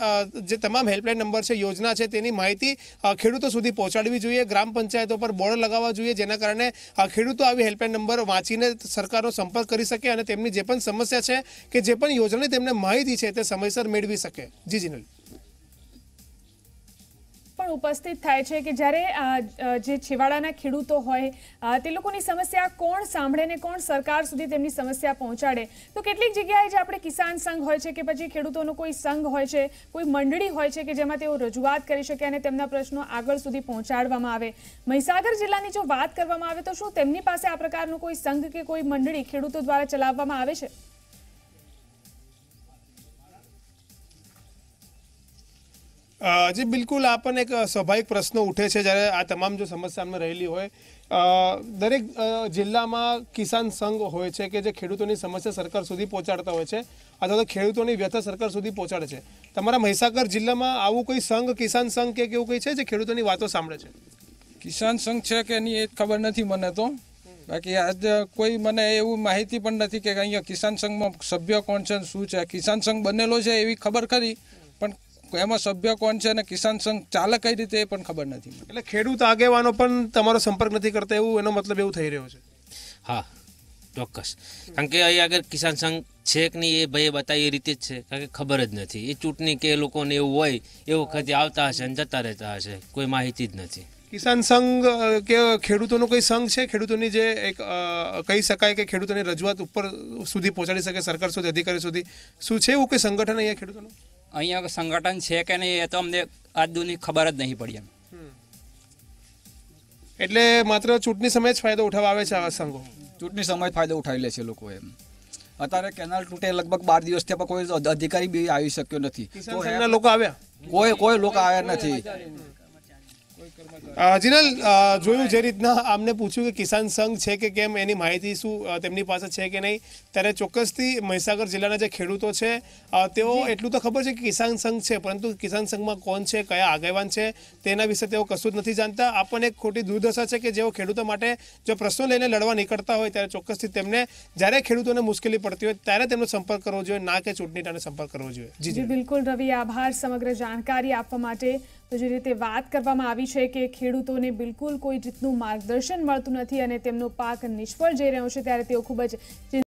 जे तमाम हेल्पलाइन नंबर छे योजना छे तेनी माहिती खेडूतो सुधी पहोंचाडवी जोईए, ग्राम पंचायतो पर बोर्ड लगावा जोईए, जेना कारणे खेडूतो आवी हेल्पलाइन नंबर वांचीने सरकारनो संपर्क करी सके अने तेमनी जे पण समस्या छे के जे पण योजनानी तेमने माहिती छे ते समयसर मेळवी सके। जी जीनल, पण उपस्थित थाय छे के जारे जे छेवाडाना खेडूतो होय ते लोकोनी समस्या कोण सांभळे ने कोण सरकार सुधी तेमनी समस्या पहोंचाडे, तो केटलीक जग्याए जे आपणे किसान संघ होय छे के पछी खेडूतोनो कोई संघ होय छे, कोई मंडळी होय छे के जेमां तेओ रजूआत करी शके अने तेमना प्रश्नो आगळ सुधी पहोंचाडवामां आवे। મહીસાગર જિલ્લાની જો વાત કરવામાં આવે તો શું તેમની પાસે આ પ્રકારનો કોઈ સંઘ કે કોઈ મંડળી ખેડૂતો દ્વારા ચલાવવામાં આવે છે? जी बिल्कुल, आपने एक स्वाभाविक प्रश्न उठे छे જ્યારે આ તમામ જો સમસ્યા માં રહેલી હોય, દરેક જિલ્લામાં કિસાન સંઘ હોય છે કે જે ખેડૂતોની સમસ્યા સરકાર સુધી પહોંચાડતા હોય છે અથવા તો ખેડૂતોની વ્યથા સરકાર સુધી પહોંચાડે છે। તમારા મહીસાગર જિલ્લામાં આવું કોઈ સંઘ, કિસાન સંઘ કે કેવું કંઈ છે જે ખેડૂતોની વાતો સાંભળે છે? કિસાન સંઘ છે કે નહીં એ ખબર નથી મને તો, બાકી આજ કોઈ મને એવું માહિતી પણ નથી કે અહીંયા કિસાન સંઘમાં સભ્ય કોણ છે, શું છે। કિસાન સંઘ બનેલો છે એવી ખબર ખરી, પણ એમાં સભ્ય કોણ છે અને કિસાન સંઘ ચાલે કઈ રીતે એ પણ ખબર નથી। એટલે ખેડૂત આગેવાનો પણ તમારો સંપર્ક નથી કરતા, એવું એનો મતલબ એવું થઈ રહ્યો છે? હા ચોક્કસ, કારણ કે અહીં આગળ કિસાન સંઘ છે કે નહીં એ ભાઈએ બતાવી એ રીતે જ છે, કારણ કે ખબર જ નથી। એ ચૂંટણી કે લોકોને એવું હોય એ વખતે આવતા હશે અને જતા રહેતા હશે, કોઈ માહિતી જ નથી। કિસાન સંઘ કે ખેડૂતોનો કોઈ સંઘ છે ખેડૂતોની જે એક કહી શકાય કે ખેડૂતોની રજૂઆત ઉપર સુધી પહોંચાડી શકે સરકાર સુધી, અધિકારી સુધી, શું છે એવું કોઈ સંગઠન અહીંયા ખેડૂતોનું? अँ संगठन है कि नहीं ये तो हमने आज दूनी खबर ज नहीं पड़ी। एटले मात्र चूंटनी समय फायदो उठावा आवे छे आ संघो, चूंटनी समय फायदो उठावी ले छे लोको। एम अतारे केनाल तूटे लगभग बार दिवस थी, कोई अधिकारी भी आई शक्यो नथी, कोई कोई लोग आव्या नथी। જીનલ જોયું જે રીતના આમને પૂછ્યું કે કિસાન સંઘ છે કે કેમ, એની માહિતી શું તેમની પાસે છે કે નહીં, ત્યારે ચોક્કસથી મહીસાગર જિલ્લાના જે ખેડૂતો છે તેઓ એટલું તો ખબર છે કે કિસાન સંઘ છે, પરંતુ કિસાન સંઘમાં કોણ છે, કયા આગેવાન છે તેના વિશે તેઓ કશું જ નથી જાણતા. આ પણ એક ખોટી દુર્દશા છે કે જેઓ ખેડૂતો માટે જો પ્રશ્નો લઈને લડવા નીકળતા હોય ત્યારે ચોક્કસથી તેમને જ્યારે ખેડૂતોને મુશ્કેલી પડતી હોય ત્યારે તેમનો સંપર્ક કરવો જોઈએ, ના કે ચૂંટણીટાને સંપર્ક કરવો જોઈએ. જી બિલકુલ રવિ, આભાર સમગ્ર જાણકારી આપવા માટે. तो जी रीते बात करवामां आवी छे के खेडूतों ने बिल्कुल कोई रीतनु मार्गदर्शन मळतुं नथी अने तेमनो पाक निष्फळ जई रह्यो छे त्यारे तेओ खूब ज